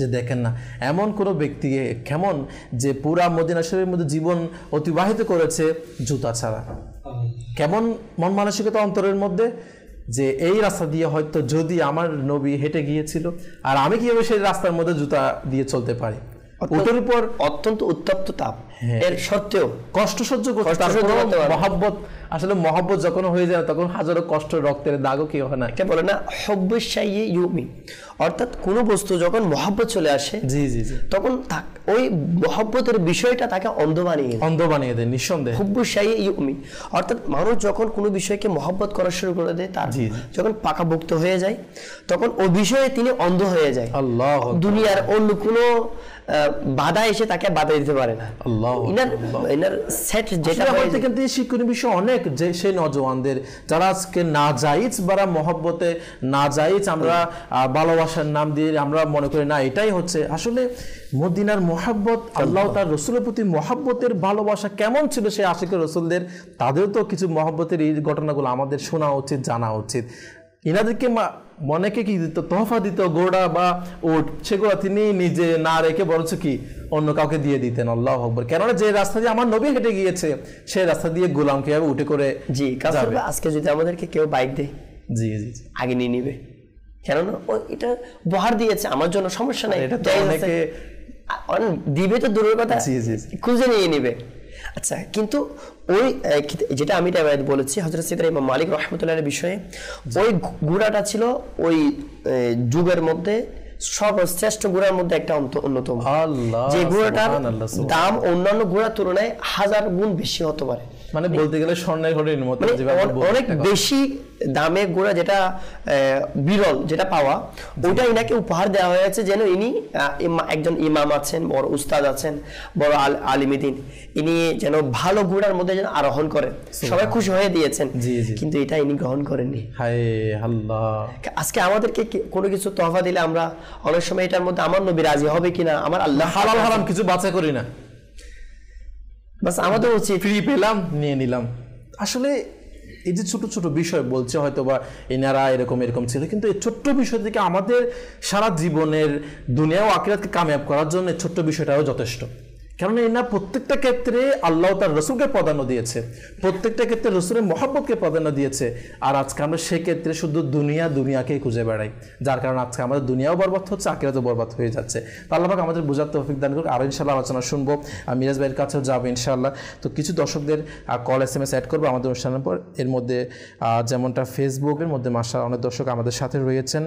যে দেখেন না এমন কোনো ব্যক্তি কেমন যে পুরা মদিনা শরীফের মধ্যে জীবন অতিবাহিত করেছে জুতা ছাড়া, কেমন মন মানসিকতা অন্তরের মধ্যে, যে এই রাস্তা দিয়ে হয়তো যদি আমার নবী হেঁটে গিয়েছিল, আর আমি কীভাবে সেই রাস্তার মধ্যে জুতা দিয়ে চলতে পারি। অতঃপর অত্যন্ত উত্তপ্ত তাপ, এর সত্ত্বেও কষ্ট সহ্য করতে মহব্বত, আসলে মহব্বত যখন হয়ে যায় তখন হাজারো কষ্ট, রক্তের দাগও কি হয় না। কে বলে না হব্বে শাইয়ে ইউমি, অর্থাৎ কোনো বস্তু যখন মহব্বত চলে আসে জি জি জি তখন ওই মহব্বতের বিষয়টা তাকে অন্ধ বানিয়ে অন্ধ বানিয়ে দেয় নিঃসন্দেহে। হব্বে শাইয়ে ইউমি অর্থাৎ মানুষ যখন কোনো বিষয়কে মহব্বত করা শুরু করে দেয়, তার যখন পাকাভুক্ত হয়ে যায় তখন ওই বিষয়ে তিনি অন্ধ হয়ে যায়। আল্লাহ, দুনিয়ার অন্য কোনো বাধা এসে তাকে বাধা দিতে পারে না। আল্লাহ, ইনার ইনার সেট যেটা বলতে কিন্তু শিক্ষণীয় বিষয় অনেক, যে সেই নওজোয়ানদের যারা আজকে নাজায়েজ বারা মহব্বতে নাজায়েজ আমরা ভালোবাসার নাম দিয়ে আমরা মনে করি না এটাই হচ্ছে আসলে মদিনার মহব্বত, আল্লাহ তার রসুলের প্রতি মহব্বতের ভালোবাসা কেমন ছিল সেই আশিক রসুলদের, তাদের তো কিছু মহব্বতের এই ঘটনাগুলো আমাদের শোনা উচিত, জানা উচিত। ইনাদেরকে মনেকে কি দিত, তোহফা দিত, গোড়া বা ওট, সেগুলো তিনি নিজে না রেখে বরঞ্চ কি অন্য কাউকে দিয়ে দিতেন। আল্লাহু আকবার। কেননা যে রাস্তা দিয়ে আমার নবী হেঁটে গিয়েছে সেই রাস্তা দিয়ে গোলাম কিভাবে উঠে করে জি কাজে। আজকে যদি আমাদেরকে কেউ বাইক দেয় জি জি আগে নিয়ে নিবে, কেননা এটা বহার দিয়েছে আমার জন্য, সমস্যা নাই, এটা অনেকে দিবে তো দূরের কথা খুঁজে নিয়ে নিবে। আচ্ছা, কিন্তু ওই যেটা আমি তাওয়ায়েদ বলেছি হযরত সাইয়েদনা ইমাম মালিক রাহমাতুল্লাহর বিষয়ে, ওই গুড়াটা ছিল ওই যুগের মধ্যে সর্বশ্রেষ্ঠ গুড়ার মধ্যে একটা অন্যতম। আল্লাহ, যে গুড়াটার দাম অন্যান্য গুড়ার তুলনায় হাজার গুণ বেশি হতে পারে, মানে বলতে গেলে স্বর্ণের ঘড়ির মতো, অনেক বেশি দামে গুড়া, যেটা বিরল, যেটা পাওয়া, ওটা ইনাকে উপহার দেওয়া হয়েছে যেন ইনি একজন ইমাম আছেন, বড় উস্তাদ আছেন, বড় আলিমিদিন, ইনি যেন ভালো গুড়ার মধ্যে যেন আরোহণ করেন, সবাই খুশি হয়ে দিয়েছেন, কিন্তু এটা ইনি গ্রহণ করেননি। হায় আল্লাহ, আজকে আমাদেরকে কোনো কিছু তোহফা দিলে আমরা অনেক সময় এটার মধ্যে আমার নবী রাজি হবে কিনা, আমার আল্লাহ হালাল হারাম কিছু বাঁচা করি না, বাস আমাদের উচিত ফ্রি পেলাম নিয়ে নিলাম। আসলে এই যে ছোট ছোট বিষয় বলছে হয়তো বা এনারা এরকম এরকম ছিল, কিন্তু এই ছোট্ট বিষয় থেকে আমাদের সারা জীবনের দুনিয়া ও আখিরাতকে কামিয়াব করার জন্য ছোট্ট বিষয়টাও যথেষ্ট। কেননা এনার প্রত্যেকটা ক্ষেত্রে আল্লাহ তার রসুলকে প্রাধান্য দিয়েছে, প্রত্যেকটা ক্ষেত্রে রসুলের মহব্বতকে প্রাধান্য দিয়েছে, আর আজকে আমরা সেক্ষেত্রে শুধু দুনিয়া দুনিয়াকেই খুঁজে বেড়াই, যার কারণে আজকে আমাদের দুনিয়াও বরবাদ হচ্ছে, আখিরাতও বরবাদ হয়ে যাচ্ছে। তা আল্লাহ পাক আমাদের বোঝার তৌফিক দান করুক। আর ইনশাআল্লাহ আলোচনা শুনবো, আর মিরাজ ভাইয়ের কাছেও যাবো ইনশাআল্লাহ। তো কিছু দর্শকদের call S M S add করবো আমাদের অনুষ্ঠানের পর, এর মধ্যে যেমনটা ফেসবুকের মধ্যে মাশাআল্লাহ অনেক দর্শক আমাদের সাথে রয়েছেন,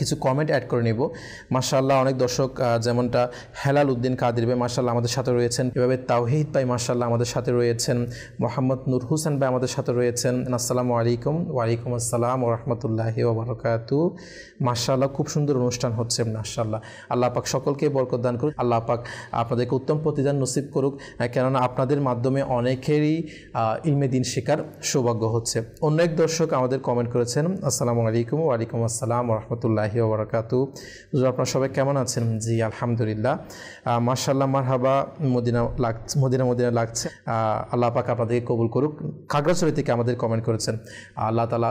কিছু কমেন্ট অ্যাড করে নেব। মাশাআল্লাহ অনেক দর্শক যেমনটা হেলাল উদ্দিন কাদির ভাই মাশাআল্লাহ আমাদের সাথে রয়েছেন, এভাবে তাওহীদ ভাই মাশাআল্লাহ আমাদের সাথে রয়েছেন, মোহাম্মদ নূর হোসেন ভাই আমাদের সাথে রয়েছেন। আসসালামু আলাইকুম। ওয়ালাইকুম আসসালাম ও রহমতুল্লাহি ওয়া বারাকাতু। মাশাআল্লাহ খুব সুন্দর অনুষ্ঠান হচ্ছে মাশাআল্লাহ। আল্লাহ পাক সকলকে বরকত দান করুক, আল্লাহ পাক আপনাদেরকে উত্তম প্রতিদান নসিব করুক, কেননা আপনাদের মাধ্যমে অনেকেরই ইলমে দিন শেখার সৌভাগ্য হচ্ছে। অন্য এক দর্শক আমাদের কমেন্ট করেছেন, আসসালামু আলাইকুম। ওয়ালাইকুম আসসালাম ওয়া রাহমাতুল্লাহ আল্লাহি ওয়া বারাকাতুহু। আপনারা সবাই কেমন আছেন? জি আলহামদুলিল্লাহ। মাশাআল্লাহ মারহাবা, মদিনা লাগছে, মদিনা মদিনা লাগছে। আল্লাহ পাক আপনাদের কবুল করুক। খাগড়াছড়ি থেকে আমাদের কমেন্ট করেছেন, আল্লাহ তাআলা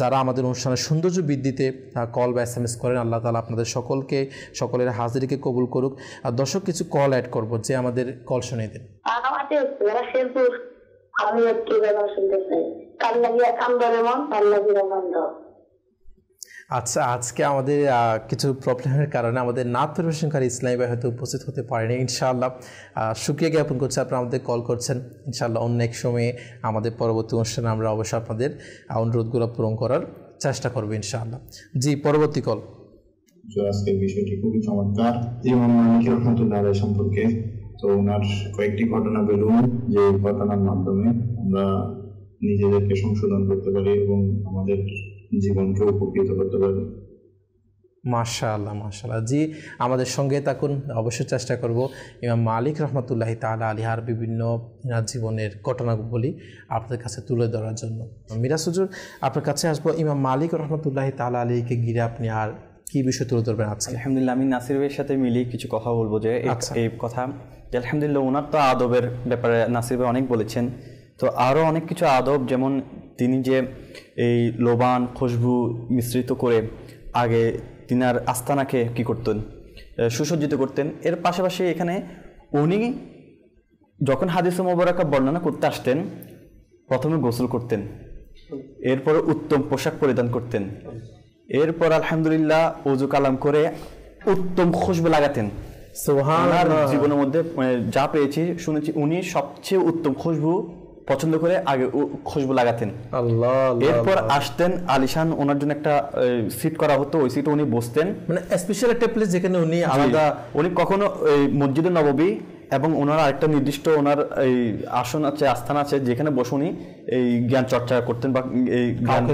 যারা আমাদের অনুষ্ঠানের সৌন্দর্য বৃদ্ধিতে কল বা এস এম এস করেন, আল্লাহ তাআলা আপনাদের সকলকে, সকলের হাজিরিকে কবুল করুক। আর দর্শক কিছু কল অ্যাড করব, যে আমাদের কল শুনিয়ে দেন। আচ্ছা, আজকে আমাদের কিছু প্রবলেমের কারণে আমাদের নাথ পরিবেশনকারী ইসলামী ভাই হয়তো উপস্থিত হতে পারেনি। ইনশাআল্লাহ শুকরিয়া জ্ঞাপন করছি আপনারা আমাদের কল করছেন। ইনশাআল্লাহ অন্য এক সময়ে আমাদের পরবর্তী অনুষ্ঠানে আমরা অবশ্যই আপনাদের অনুরোধগুলো পূরণ করার চেষ্টা করবো ইনশাআল্লাহ। জি, পরবর্তী কল। আজকের বিষয়টি খুবই চমৎকার, ইমাম মালিক রাহমাতুল্লাহ আলাইহি সম্পর্কে। তো ওনার কয়েকটি ঘটনা বলুন, যে ঘটনার মাধ্যমে আমরা নিজেদেরকে সংশোধন করতে পারি এবং আমাদের জীবনকে উপকৃত করতে পারি। মাশাআল্লাহ মাশাআল্লাহ। জি, আমাদের সঙ্গে থাকুন, অবশ্যই চেষ্টা করব ইমাম মালিক রাহমাতুল্লাহি তাআলা আলাইহির বিভিন্ন জীবনের ঘটনাগুলি আপনাদের কাছে তুলে ধরার জন্য। মিরাজ হুজুর, আপনার কাছে আসবো, ইমাম মালিক রাহমাতুল্লাহি তাআলা আলাইহিকে ঘিরে আপনি আর কি বিষয় তুলে ধরবেন আজকে? আলহামদুলিল্লাহ, আমি নাসির ভাইয়ের সাথে মিলিয়ে কিছু কথা বলবো, যে এই কথা যে আলহামদুলিল্লাহ ওনার তো আদবের ব্যাপারে নাসির ভাই অনেক বলেছেন, তো আরও অনেক কিছু আদব, যেমন তিনি যে এই লোবান খুশবু মিশ্রিত করে আগে তিনার আস্তানাকে কী করতেন, সুসজ্জিত করতেন। এর পাশাপাশি এখানে উনি যখন হাদিস মোবারকা বর্ণনা করতে আসতেন, প্রথমে গোসল করতেন, এরপর উত্তম পোশাক পরিধান করতেন, এরপর আলহামদুলিল্লাহ ওযু কালাম করে উত্তম খুশবু লাগাতেন, সুবহানাল্লাহ। জীবনের মধ্যে যা পেয়েছি শুনেছি উনি সবচেয়ে উত্তম খুশবু পছন্দ করে আগে খুশবু লাগাতেন, এরপর আসতেন আলিশান ওনার জন্য একটা সিট করা হতো, ওই সিটে উনি বসতেন, মানে স্পেশাল একটা প্লেস যেখানে উনি আলাদা। উনি কখনো মসজিদে নববী এবং ওনার আরেকটা নির্দিষ্ট ওনার এই আসন আছে, আস্থান আছে, যেখানে বসে উনি এই জ্ঞান চর্চা করতেন বা এই জ্ঞান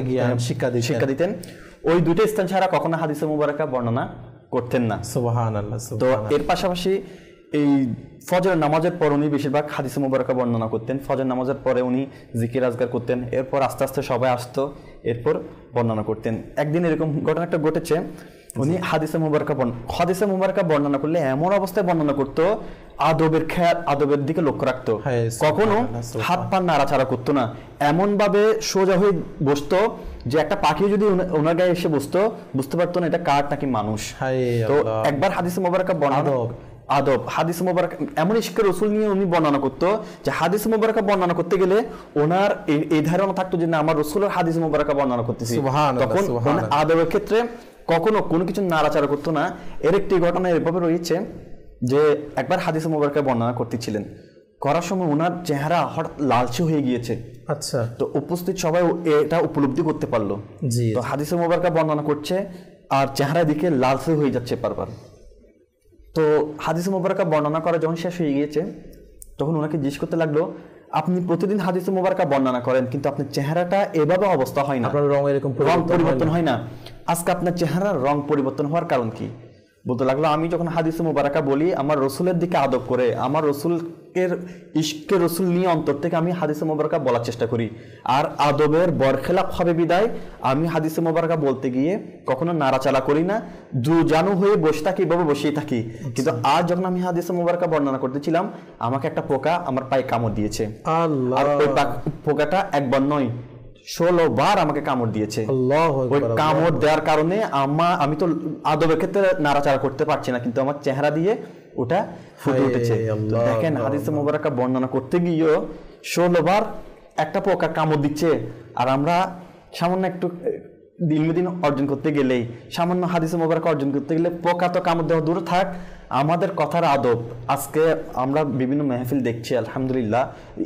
শিক্ষা শিক্ষা দিতেন। ওই দুইটা স্থান ছাড়া কখনো হাদিসে মুবারাকা বর্ণনা করতেন না। সুবহানাল্লাহ। তো এর পাশাপাশি এই ফজর নামাজের পর উনি বেশিরভাগ হাদিসে মুবারাকা বর্ণনা করতেন, ফজর নামাজের পরে উনি জিকির আজগার করতেন, এরপর আস্তে আস্তে সবাই আসতো, এরপর বর্ণনা করতেন। একদিন এরকম ঘটনা একটা ঘটেছে, উনি হাদিসে মুবারাকা হাদিসে মুবারাকা বর্ণনা করলে এমন অবস্থায় বর্ণনা করতো, আদবের খেয়াল আদবের দিকে লক্ষ্য রাখতো, কখনো হাত পা নাড়াচাড়া করতো না, এমন ভাবে সোজা হয়ে বসতো যে একটা পাখি যদি ওনার গায়ে এসে বসতো বুঝতে পারতো না এটা কার নাকি মানুষ। তো একবার হাদিসে মুবারাকা বর্ণনা আদব হাদিস মোবারক এমন শিক্ষা রসুল নিয়ে উনি বর্ণনা করতো যে হাদিস মোবারকা বর্ণনা করতে গেলে ওনার এই ধারণা থাকতো যে না আমার রসুলের হাদিস মোবারকা বর্ণনা করতেছি, তখন আদবের ক্ষেত্রে কখনো কোনো কিছু নাড়াচাড়া করতো না। এর একটি ঘটনা এভাবে রয়েছে যে একবার হাদিস মোবারকা বর্ণনা করতেছিলেন, করার সময় ওনার চেহারা হঠাৎ লালচে হয়ে গিয়েছে। আচ্ছা, তো উপস্থিত সবাই এটা উপলব্ধি করতে পারলো। জি, তো হাদিস মোবারকা বর্ণনা করছে আর চেহারা দিকে লালচে হয়ে যাচ্ছে বারবার। তো হাদিস মোবারকা বর্ণনা করা যখন শেষ হয়ে গিয়েছে তখন ওনাকে জিজ্ঞেস করতে লাগলো, আপনি প্রতিদিন হাদিস মোবারকা বর্ণনা করেন কিন্তু আপনার চেহারাটা এভাবে অবস্থা হয় না, রং এরকম পরিবর্তন হয় না, আজকে আপনার চেহারার রং পরিবর্তন হওয়ার কারণ কি? বলতে লাগলো, আমি যখন হাদিস মোবারকা বলি আমার রসুলের দিকে আদব করে, আমার রসুলের ইশকে রসুল নিয়ে অন্তর থেকে আমি হাদিস মোবারকা বলার চেষ্টা করি, আর আদবের বরখেলাপ হবে বিদায় আমি হাদিস মোবারকা বলতে গিয়ে কখনো নাড়াচাড়া করি না, দুজানু হয়ে বসে থাকি, এভাবে বসেই থাকি। কিন্তু আজ যখন আমি হাদিস মোবারকা বর্ণনা করতেছিলাম আমাকে একটা পোকা আমার পায়ে কামড় দিয়েছে, আর ওই পোকাটা একবার নয় ষোলো বার আমাকে কামড় দিয়েছে। ওই কামড় দেওয়ার কারণে আমার আমি তো আদবের ক্ষেত্রে নাড়াচাড়া করতে পারছি না কিন্তু আমার চেহারা দিয়ে ওটা ফুটে উঠেছে। দেখেন হাদিস মোবারকা বর্ণনা করতে গিয়েও ষোলো বার একটা পোকা কামড় দিচ্ছে, আর আমরা সামান্য একটু দিনমে দিন অর্জন করতে গেলেই সামান্য হাদিস মোবারকা অর্জন করতে গেলে পোকা তো কামড় দেওয়া দূরে থাক, আমাদের কথার আদব। আজকে আমরা বিভিন্ন মেহফিল দেখছি আলহামদুলিল্লাহ,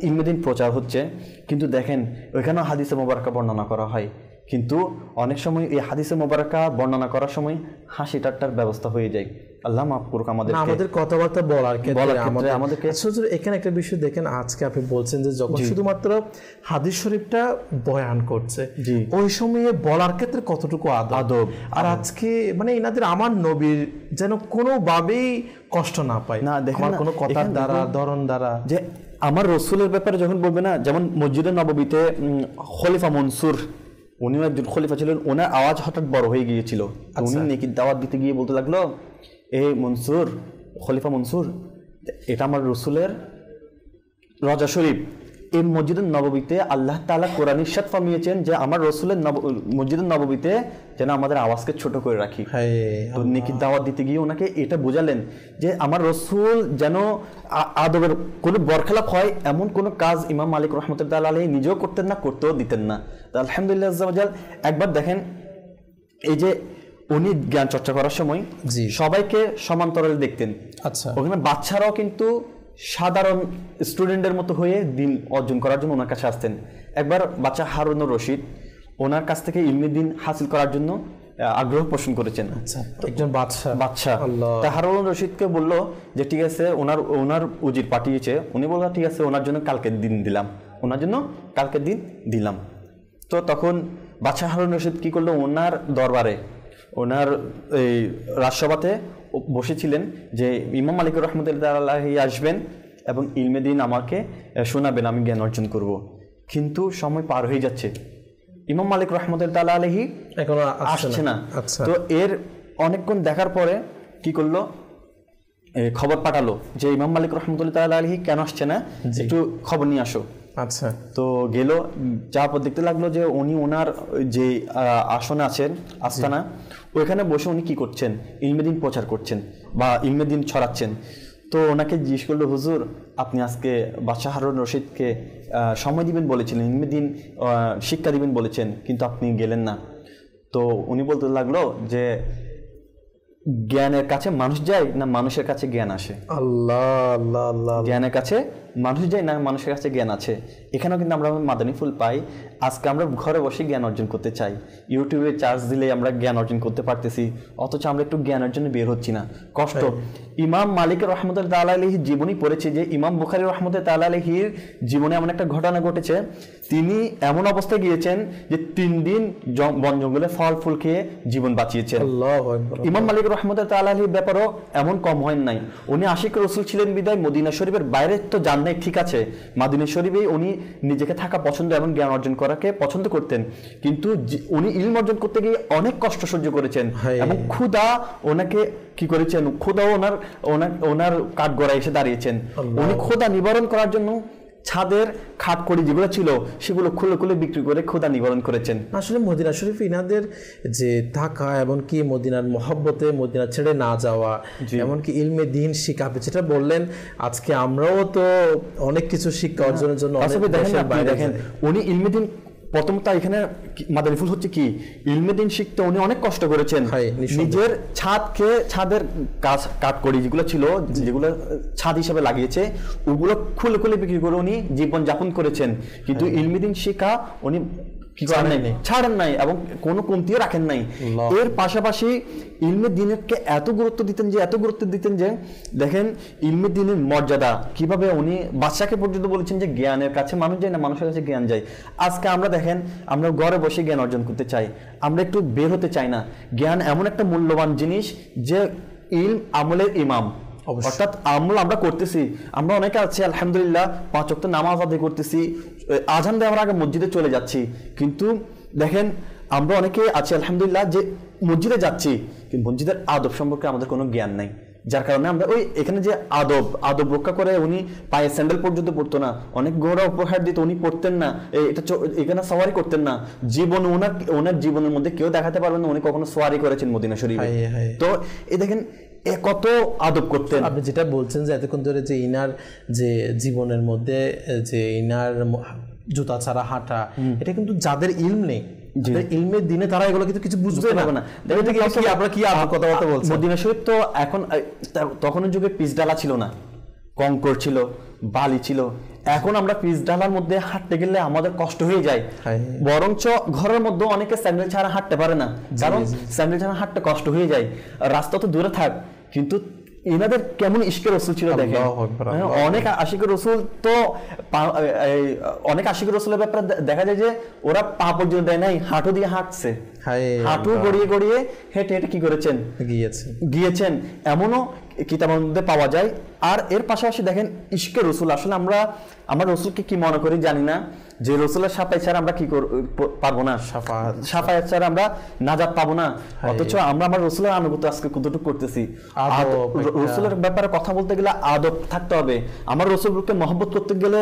ইলমে দিন প্রচার হচ্ছে, কিন্তু দেখেন ওইখানেও হাদিসে মোবারকা বর্ণনা করা হয়, কিন্তু অনেক সময় এই হাদিসে মোবারকা বর্ণনা করার সময় হাসি ঠাট্টার ব্যবস্থা হয়ে যায়। আল্লাহ মাফ করুক আমাদেরকে, আমাদের কথাবার্তা বলার ক্ষেত্রে আমাদেরকে। এখানে একটা বিষয় দেখেন, আজকে আপনি বলছেন যে যখন শুধুমাত্র হাদিস শরীফটা বয়ান করছে ওই সময়ে বলার ক্ষেত্রে কতটুকু আদব, আর আজকে মানে এনাদের আমার নবীর যেন কোনোভাবেই কষ্ট না পায় না, দেখেন কোনো কথার দ্বারা ধরন দ্বারা যে আমার রসুলের ব্যাপারে যখন বলবে না, যেমন মসজিদে নববীতে খলিফা মনসুর উনিও একজন খলিফা ছিলেন, ওনার আওয়াজ হঠাৎ বড় হয়ে গিয়েছিল, উনি নেকির দাওয়াত দিতে গিয়ে বলতে লাগলো, এ মনসুর খলিফা মনসুর এটা আমার রসুলের রজা শরীফ, এই মসজিদের নববীতে আল্লাহ তাআলা কোরআন ইরশাদ ফরমিয়েছেন যে আমার রসুলের মসজিদের নববীতে যেন আমাদের আওয়াজকে ছোট করে রাখি। তো নেকির দাওয়াত দিতে গিয়ে ওনাকে এটা বোঝালেন যে আমার রসুল যেন আদবের কোনো বরখেলাপ হয় এমন কোনো কাজ ইমাম মালিক রহমতুল্লাহ আলাইহি নিজেও করতেন না, করতেও দিতেন না। তো আলহামদুলিল্লাহ আজ্জাল, একবার দেখেন এই যে উনি জ্ঞান চর্চা করার সময় সবাইকে সমান্তরালে দেখতেন। আচ্ছা, ওখানে বাচ্চারাও কিন্তু সাধারণ স্টুডেন্টের মতো হয়ে দিন অর্জন করার জন্য ওনার কাছে আসতেন। একবার বাচ্চা হারুন রশিদ ওনার কাছ থেকে ইলমে দিন হাসিল করার জন্য আগ্রহ পোষণ করেছেন। আচ্ছা, একজন বাচ্চা বাচ্চা তা হারুন রশিদকে বললো যে ঠিক আছে, ওনার ওনার উজির পাঠিয়েছে, উনি বললো ঠিক আছে ওনার জন্য কালকের দিন দিলাম, ওনার জন্য কালকের দিন দিলাম। তো তখন বাচ্চা হারুন রশিদ কি করলো, ওনার দরবারে ওনার এই রাজসভাতে বসেছিলেন যে ইমাম মালিক রহমতুল্লাহ আলাইহি আসবেন এবং ইলমে দিন আমাকে শোনাবেন, আমি জ্ঞান অর্জন করব। কিন্তু সময় পার হয়ে যাচ্ছে, ইমাম মালিক রহমতুল্লাহ আলাইহি এখনো আসছে না। তো এর অনেকক্ষণ দেখার পরে কি করলো, খবর পাঠালো যে ইমাম মালিক রহমতুল্লাহ আলাইহি কেন আসছে না, একটু খবর নিয়ে আসো। আচ্ছা, তো গেল, যাওয়ার পর দেখতে লাগলো যে উনি ওনার যে আসনে আছেন আস্তানা ওইখানে বসে উনি কি করছেন, ইলমে দিন প্রচার করছেন বা ইলমে দিন ছড়াচ্ছেন। তো ওনাকে জিজ্ঞেস করলো, হুজুর আপনি আজকে বাদশাহ হারুন রশিদকে সময় দিবেন বলেছিলেন, ইলমে দিন শিক্ষা দিবেন বলেছেন কিন্তু আপনি গেলেন না। তো উনি বলতে লাগলো যে জ্ঞানের কাছে মানুষ যায় না মানুষের কাছে জ্ঞান আসে? আল্লাহ আল্লাহ আল্লাহ জ্ঞানের কাছে মানুষ যায় না মানুষের কাছে জ্ঞান আছে। এখানেও কিন্তু আমরা মাদানী ফুল পাই। আজকে আমরা ঘরে বসে জ্ঞান অর্জন করতে চাই, ইউটিউবে চার্জ দিলে আমরা জ্ঞান অর্জন করতে পারতেছি, অথচ আমরা একটু জ্ঞান অর্জনে বের হচ্ছি না। কষ্ট। ইমাম মালিক রহমতুল্লাহ তাআলা আলাইহির জীবনী পড়েছি যে ইমাম বুখারী রহমতুল্লাহ তাআলা আলাইহির জীবনে এমন একটা ঘটনা ঘটেছে, তিনি এমন অবস্থায় গিয়েছেন যে তিন দিন বন জঙ্গলে ফল ফুল খেয়ে জীবন বাঁচিয়েছেন। ইমাম মালিক রহমতুল্লাহ তাআলা আলাইহির ব্যাপারও এমন কম হয় নাই। উনি আশিক রসুল ছিলেন বিদায় মদিনা শরীফের বাইরে তো যান নাই, ঠিক আছে, মদিনা শরীফে উনি নিজেকে থাকা পছন্দ এবং জ্ঞান অর্জন করাকে পছন্দ করতেন, কিন্তু উনি ইলম অর্জন করতে গিয়ে অনেক কষ্ট সহ্য করেছেন এবং ক্ষুধা ওনাকে কি করেছেন, ক্ষুধা ওনার ওনার কাঠগড়ায় এসে দাঁড়িয়েছেন। উনি ক্ষুধা নিবারণ করার জন্য ছাদের খাটকড়ি যেগুলো ছিল সেগুলো খুলে খুলে বিক্রি করে ক্ষুধা নিবারণ করেছেন। আসলে মদিনা শরীফ ইনাদের যে থাকা, এমনকি মদিনার মহব্বতে মদিনা ছেড়ে না যাওয়া, এমনকি ইলমে দিন শিক্ষা, যেটা বললেন আজকে আমরাও তো অনেক কিছু শিক্ষা অর্জনের জন্য দেখেন উনি ইলমে দিন প্রথমটা এখানে মাদানী ফুল হচ্ছে কি ইলমে দিন শিখতে উনি অনেক কষ্ট করেছেন। নিজের ছাদকে ছাদের কাজ কাটকড়ি যেগুলো ছিল, যেগুলো ছাদ হিসেবে লাগিয়েছে, ওগুলো খুলে খুলে বিক্রি করে উনি জীবন যাপন করেছেন, কিন্তু ইলমে দিন শিক্ষা উনি ছাড়েন নাই এবং কোনো কমতিও রাখেন নাই। এর পাশাপাশি ইলমে দিনেরকে এত গুরুত্ব দিতেন যে এত গুরুত্ব দিতেন যে দেখেন ইলমে দিনের মর্যাদা কিভাবে উনি বাদশাকে পর্যন্ত বলেছেন যে জ্ঞানের কাছে মানুষ যায় না মানুষের কাছে জ্ঞান যায়। আজকে আমরা দেখেন আমরা ঘরে বসে জ্ঞান অর্জন করতে চাই, আমরা একটু বের হতে চাই না। জ্ঞান এমন একটা মূল্যবান জিনিস যে ইলম আমলের ইমাম, অর্থাৎ আমল আমরা করতেছি, আমরা অনেকে আছি আলহামদুলিল্লাহ পাঁচ ওয়াক্ত নামাজ আদায় করতেছি, আজান দেওয়ার আগে মসজিদে চলে যাচ্ছি, কিন্তু দেখেন আমরা অনেকে আছি আলহামদুলিল্লাহ যে মসজিদে যাচ্ছি কিন্তু মসজিদের আদব সম্পর্কে আমাদের কোনো জ্ঞান নাই, যার কারণে আমরা ওই এখানে যে আদব আদব রক্ষা করে উনি পায়ে স্যান্ডেল পর্যন্ত পরতো না, অনেক ঘোড়া উপহার দিত উনি পরতেন না, এটা এখানে সওয়ারি করতেন না, জীবন ওনার ওনার জীবনের মধ্যে কেউ দেখাতে পারবেন না উনি কখনো সওয়ারি করেছেন মদিনা শরীফে। তো এই দেখেন কত আদব করতেন। আপনি যেটা বলছেন যে এতক্ষণ ধরে যে ইনার যে জীবনের মধ্যে যে ইনার জুতা ছাড়া হাঁটা, এটা কিন্তু যাদের ইলম নেই, ইলমের দিনে তারা এগুলো কিন্তু কিছু বুঝতে পারবে না। আপনারা কি আর কথাবার্তা বলছেন, মদিনা শরীফ তো এখন তখনের যুগে পিচ ডালা ছিল না, কঙ্কর ছিল, বালি ছিল, এখন আমরা পিচ ডালার মধ্যে হাঁটতে গেলে আমাদের কষ্ট হয়ে যায়, বরঞ্চ ঘরের মধ্যে অনেকে স্যান্ডেল ছাড়া হাঁটতে পারে না, কারণ স্যান্ডেল ছাড়া হাঁটতে কষ্ট হয়ে যায়, রাস্তা তো দূরে থাক। কিন্তু এনাদের কেমন ইশকের রসুল ছিল দেখেন, অনেক আশিকের রসুল তো অনেক আশিকের রসুলের ব্যাপারে দেখা যায় যে ওরা পা পর্যন্ত দেয় নাই, হাঁটু দিয়ে হাঁটছে, হাঁটু গড়িয়ে গড়িয়ে হেঁটে হেঁটে কি করেছেন গিয়েছেন, এমনও কিতাবের মধ্যে পাওয়া যায়। আর এর পাশাপাশি দেখেন ইশকে রসুল, আসলে আমরা আমার রসুলকে কি মনে করি জানি না, যে রসুলের সাফাই ছাড়া আমরা কি পারবো না, সাফাই ছাড়া আমরা নাজাত পাবো না, অথচ আমরা আমার রসুলের আনুগত্য আজকে কতটুকু করতেছি। রসুলের ব্যাপারে কথা বলতে গেলে আদব থাকতে হবে, আমার রসুলকে মহব্বত করতে গেলে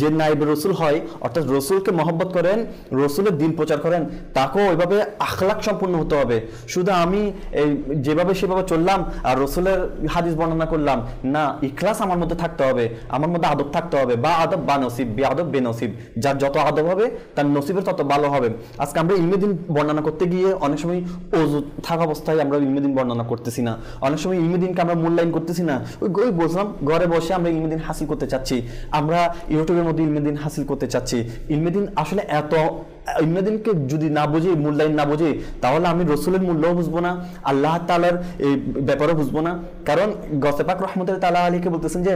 যে নাইব রসুল হয়, অর্থাৎ রসুলকে মহব্বত করেন, রসুলের দিন প্রচার করেন, তাকেও ওইভাবে আখলাক সম্পূর্ণ হতে হবে। শুধু আমি এই যেভাবে সেভাবে চললাম আর রসুলের হাদিস বর্ণনা করলাম না, ইখলাস আমার মধ্যে থাকতে হবে, আমার মধ্যে আদব থাকতে হবে, বা আদব বা নসিব, বে আদব বে নসিব, যার যত আদব হবে তার নসিবের তত ভালো হবে। আজকে আমরা ইলমে দিন বর্ণনা করতে গিয়ে অনেক সময় ওযু থাকা অবস্থায় আমরা ইলমে দিন বর্ণনা করতেছি না, অনেক সময় ইলমে দিনকে আমরা মূল্যায়ন করতেছি না। ওই ওই বলছিলাম ঘরে বসে আমরা ইলমে দিন হাসিল করতে চাচ্ছি, আমরা ইউটিউব মধ্যে ইলমে দিন হাসিল করতে চাচ্ছি। ইলমে দিন আসলে এত, ইলমে দিনকে যদি না বুঝি, মূল্যায়ন না বুঝি, তাহলে আমি রসুলের মূল্যও বুঝবো না, আল্লাহ তাআলার এই ব্যাপারও বুঝবো না। কারণ গসে পাক রহমতুল্লাহ তাআলা আলাইহি বলতেছেন যে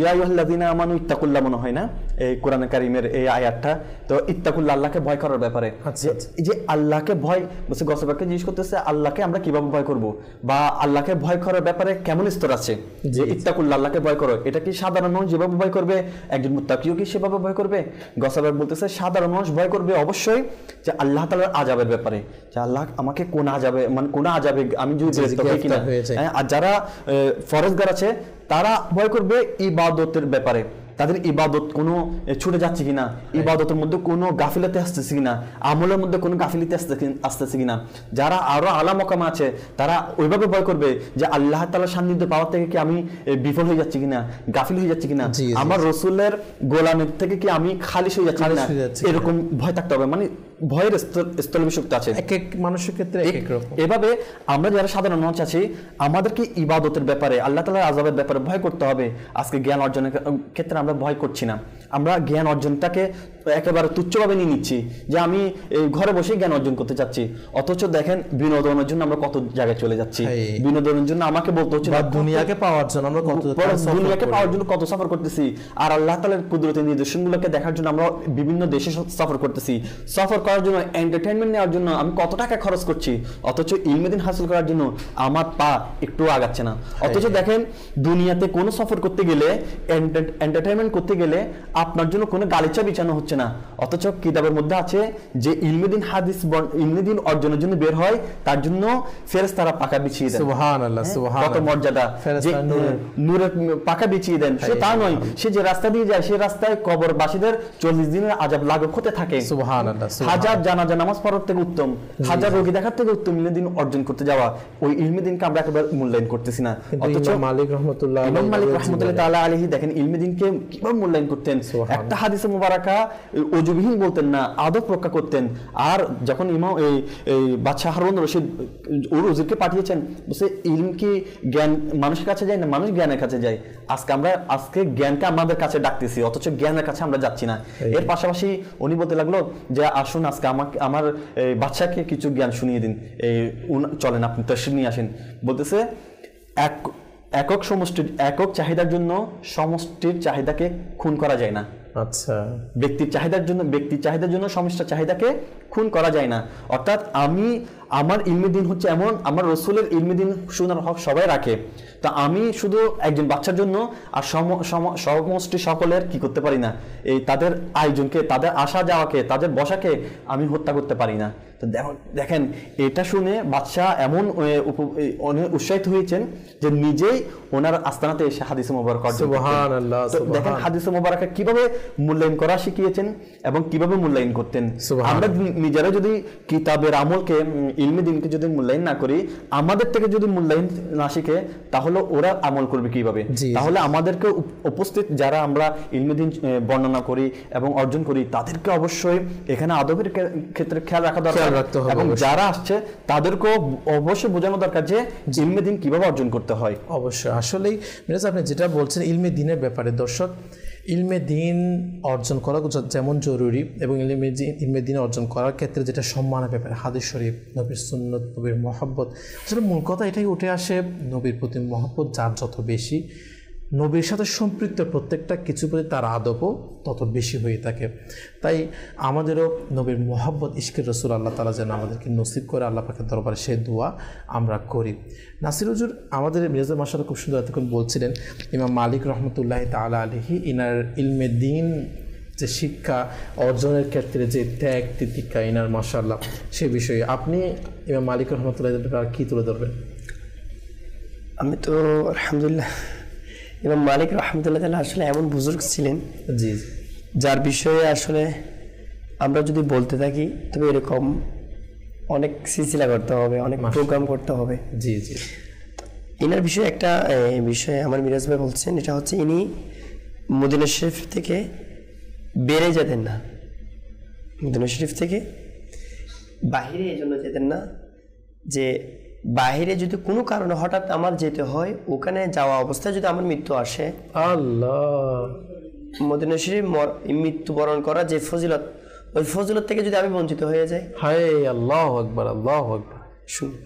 ইয়া আইয়ুহাল্লাযিনা আমানু ইত্তাকুল্লাহ, মনে হয় না এই কোরআন কারীমের এই আয়াতটা, তো ইত্তাকুল্লাহ আল্লাহকে ভয় করার ব্যাপারে, যে আল্লাহকে ভয় বলছে, গসে পাককে জিজ্ঞেস করতেছে আল্লাহকে আমরা কিভাবে ভয় করব, বা আল্লাহকে ভয় করার ব্যাপারে কেমন স্তর আছে, যে ইত্তাকুল্লাহ আল্লাহকে ভয় করো, এটা কি সাধারণ মানুষ যেভাবে ভয় করবে, একজন মুত্তাকিও কি সেভাবে ভয় করবে? গসে পাক বলতেছে সাধারণ মানুষ ভয় করবে অবশ্যই, যে আল্লাহ তাআলার আযাবের ব্যাপারে, যে আল্লাহ আমাকে কোন আযাবে, মানে কোন আযাবে আমি যদি গ্রেফতার হই কিনা। আর যারা ফরজগার আছে তারা ভয় করবে ইবাদতের ব্যাপারে, তাদের ইবাদত কোনো ছুটে যাচ্ছে কিনা, ইবাদতের মধ্যে কোনো গাফিলতি আসতেছে কিনা, আমলের মধ্যে কোনো গাফিলতি আসতেছে কিনা। যারা আরো আলা মকামা আছে তারা ওইভাবে ভয় করবে যে আল্লাহ তাআলার সান্নিধ্য পাওয়া থেকে কি আমি বিফল হয়ে যাচ্ছি কিনা, গাফিল হয়ে যাচ্ছি কিনা, আমার রসুলের গোলামের থেকে কি আমি খালিশ হয়ে যাচ্ছি কিনা, এরকম ভয় থাকতে হবে। মানে ভয়ের স্থলভিষুক্ত আছে, এক এক মানুষের ক্ষেত্রে এক এক রকম। এভাবে আমরা যারা সাধারণ মানুষ আছি, আমাদেরকে ইবাদতের ব্যাপারে, আল্লাহ তাআলার আযাবের ব্যাপারে ভয় করতে হবে। আজকে জ্ঞান অর্জনের ক্ষেত্রে আমরা ভয় করছি না, আমরা জ্ঞান অর্জনটাকে একেবারে তুচ্ছভাবে নিয়ে নিচ্ছি যে আমি ঘরে বসে জ্ঞান অর্জন করতে চাচ্ছি। অথচ দেখেন বিনোদনের জন্য আমরা কত জায়গায় চলে যাচ্ছি, বিনোদনের জন্য আমাকে বলতে হচ্ছে দুনিয়াকে পাওয়ার জন্য আমরা কত দুনিয়াকে পাওয়ার জন্য কত সফর করতেছি, আর আল্লাহ তাআলার কুদরতি নিদর্শনগুলোকে দেখার জন্য আমরা বিভিন্ন দেশে সফর করতেছি। সফর করার জন্য, এন্টারটেইনমেন্ট নেওয়ার জন্য আমি কত টাকা খরচ করছি, অথচ ইলমদিন হাসিল করার জন্য আমার পা একটু আগাচ্ছে না। অথচ দেখেন দুনিয়াতে কোনো সফর করতে গেলে, এন্টারটেইনমেন্ট করতে গেলে আপনার জন্য কোনো গালিচা বিছানো হচ্ছে না, অথচ কিতাবের মধ্যে আছে যে ইলমদিন হাদিস ইলমদিন অর্জনের জন্য বের হয় তার জন্য ফেরেশতারা পাকা বিছিয়ে দেন। সুবহানাল্লাহ, সুবহানাল্লাহ, কত মর্যাদা! ফেরেশতা নূরের পাকা বিছিয়ে দেন। সে তা নয়, সে যে রাস্তা দিয়ে যায় সেই রাস্তায় কবরবাসীদের চল্লিশ দিনের আযাব লাঘব হতে থাকে। সুবহানাল্লাহ, হাজার জানাজা নামাজ পড়ার থেকে উত্তম, হাজার রোগী দেখার থেকে উত্তম ইলমদিন অর্জন করতে যাওয়া। ওই ইলমদিনকে আমরা একেবারে মূল্যায়ন করতেছি না। অথচ ইমাম মালিক রাহমাতুল্লাহ ইমাম মালিক রাহমাতুল্লাহ তাআলা আলাইহি দেখেন ইলমদিনকে কিভাবে মূল্যায়ন করতেন। একটা হাদিসে মুবারাকা অজুবিহীন বলতেন না, আদব রক্ষা করতেন। আর যখন ইমাম এই বাদশাহ হারুন রশিদ ওর উজিরকে পাঠিয়েছেন, বলছে ইলম কি জ্ঞান মানুষের কাছে যায় না, মানুষ জ্ঞানের কাছে যায়। আজকে আমরা আজকে জ্ঞানকে আমাদের কাছে ডাকতেছি, অথচ জ্ঞানের কাছে আমরা যাচ্ছি না। এর পাশাপাশি উনি বলতে লাগলো যে আসুন আজকে আমাকে আমার এই বাচ্চাকে কিছু জ্ঞান শুনিয়ে দিন, এই চলেন আপনি তশরিহ নিয়ে আসেন। বলতেছে এক একক সমষ্টির একক চাহিদার জন্য সমষ্টির চাহিদাকে খুন করা যায় না। আচ্ছা, ব্যক্তির চাহিদার জন্য ব্যক্তির চাহিদার জন্য সমষ্টির চাহিদাকে খুন করা যায় না। অর্থাৎ আমি আমার ইলমে দিন হচ্ছে এমন, আমার রসুলের ইলমে দিন শোনার হক সবাই রাখে, তা আমি শুধু একজন বাচ্চার জন্য আর সমষ্টি সকলের কি করতে পারি না, এই তাদের আয়োজনকে, তাদের আসা যাওয়াকে, তাদের বসাকে আমি হত্যা করতে পারি না। তো দেখেন এটা শুনে বাদশাহ এমন উৎসাহিত হয়েছেন যে নিজেই ওনার আস্তানাতে এসে হাদিসে মোবারক অর্জন করেছেন। দেখেন হাদিসে মোবারককে কিভাবে মূল্যায়ন করা শিখিয়েছেন এবং কিভাবে মূল্যায়ন করতেন। আমরা নিজেরা যদি কিতাবের আমলকে, ইলমে দিনকে যদি মূল্যায়ন না করি, আমাদের থেকে যদি মূল্যায়ন না শিখে, তাহলে ওরা আমল করবে কিভাবে? তাহলে আমাদেরকে উপস্থিত যারা আমরা ইলমে দিন বর্ণনা করি এবং অর্জন করি, তাদেরকে অবশ্যই এখানে আদবের ক্ষেত্রে খেয়াল রাখা দরকার, এবং যারা আসছে তাদেরকেও অবশ্যই বোঝানো দরকার যে ইলমে দিন কিভাবে অর্জন করতে হয়। অবশ্যই, আসলেই মিরাজ আপনি যেটা বলছেন ইলমে দিনের ব্যাপারে, দর্শক ইলমে দিন অর্জন করা যেমন জরুরি, এবং ইলমে ইলমে দিন অর্জন করার ক্ষেত্রে যেটা সম্মানের ব্যাপার, হাদিস শরীফ, নবীর সুন্নত, নবীর মহব্বত, আসলে মূল কথা এটাই উঠে আসে, নবীর প্রতি মহব্বত যার যত বেশি, নবীর সাথে সম্পৃক্ত প্রত্যেকটা কিছু প্রতি তার আদবও তত বেশি হয়ে থাকে। তাই আমাদেরও নবীর মহব্বত, ইশকে রসুল আল্লাহ তাআলা যেন আমাদেরকে নসিব করে, আল্লাহ পাকের দরবারে সে দোয়া আমরা করি। নাসির হুজুর আমাদের মিরাজুল মাশাআল্লাহ খুব সুন্দর এতক্ষণ বলছিলেন, ইমাম মালিক রহমতুল্লাহ তাআলা আলাইহি ইনার ইলমে দিন যে শিক্ষা অর্জনের ক্ষেত্রে যে ত্যাগ তিতিক্ষা ইনার মাশাআল্লাহ, সে বিষয়ে আপনি ইমাম মালিক রহমতুল্লাহ তাআলা কী তুলে ধরবেন? আমি তো আলহামদুলিল্লাহ ইমাম মালিক রহমতুল্লাহ তাআলা আসলে এমন বুজুর্গ ছিলেন জি যার বিষয়ে আসলে আমরা যদি বলতে থাকি তবে এরকম অনেক সিলসিলা করতে হবে, অনেক প্রোগ্রাম করতে হবে। জি জি ইনার বিষয়ে একটা বিষয়ে আমার মিরাজ ভাই বলছেন, এটা হচ্ছে ইনি মদিনা শরীফ থেকে বেড়ে যেতেন না, মদিনা শরীফ থেকে বাহিরে এই জন্য যেতেন না যে বাহিরে যদি কোনো কারণে হঠাৎ আমার যেতে হয়, ওখানে যাওয়া অবস্থায় যদি আমার মৃত্যু আসে, আল্লাহ মদিনা শরীফ মৃত্যুবরণ করা যে ফজিলত, ওই ফজিলত থেকে যদি আমি বঞ্চিত হয়ে যাই, হায় আল্লাহু আকবার, আল্লাহু আকবার। শুনুন,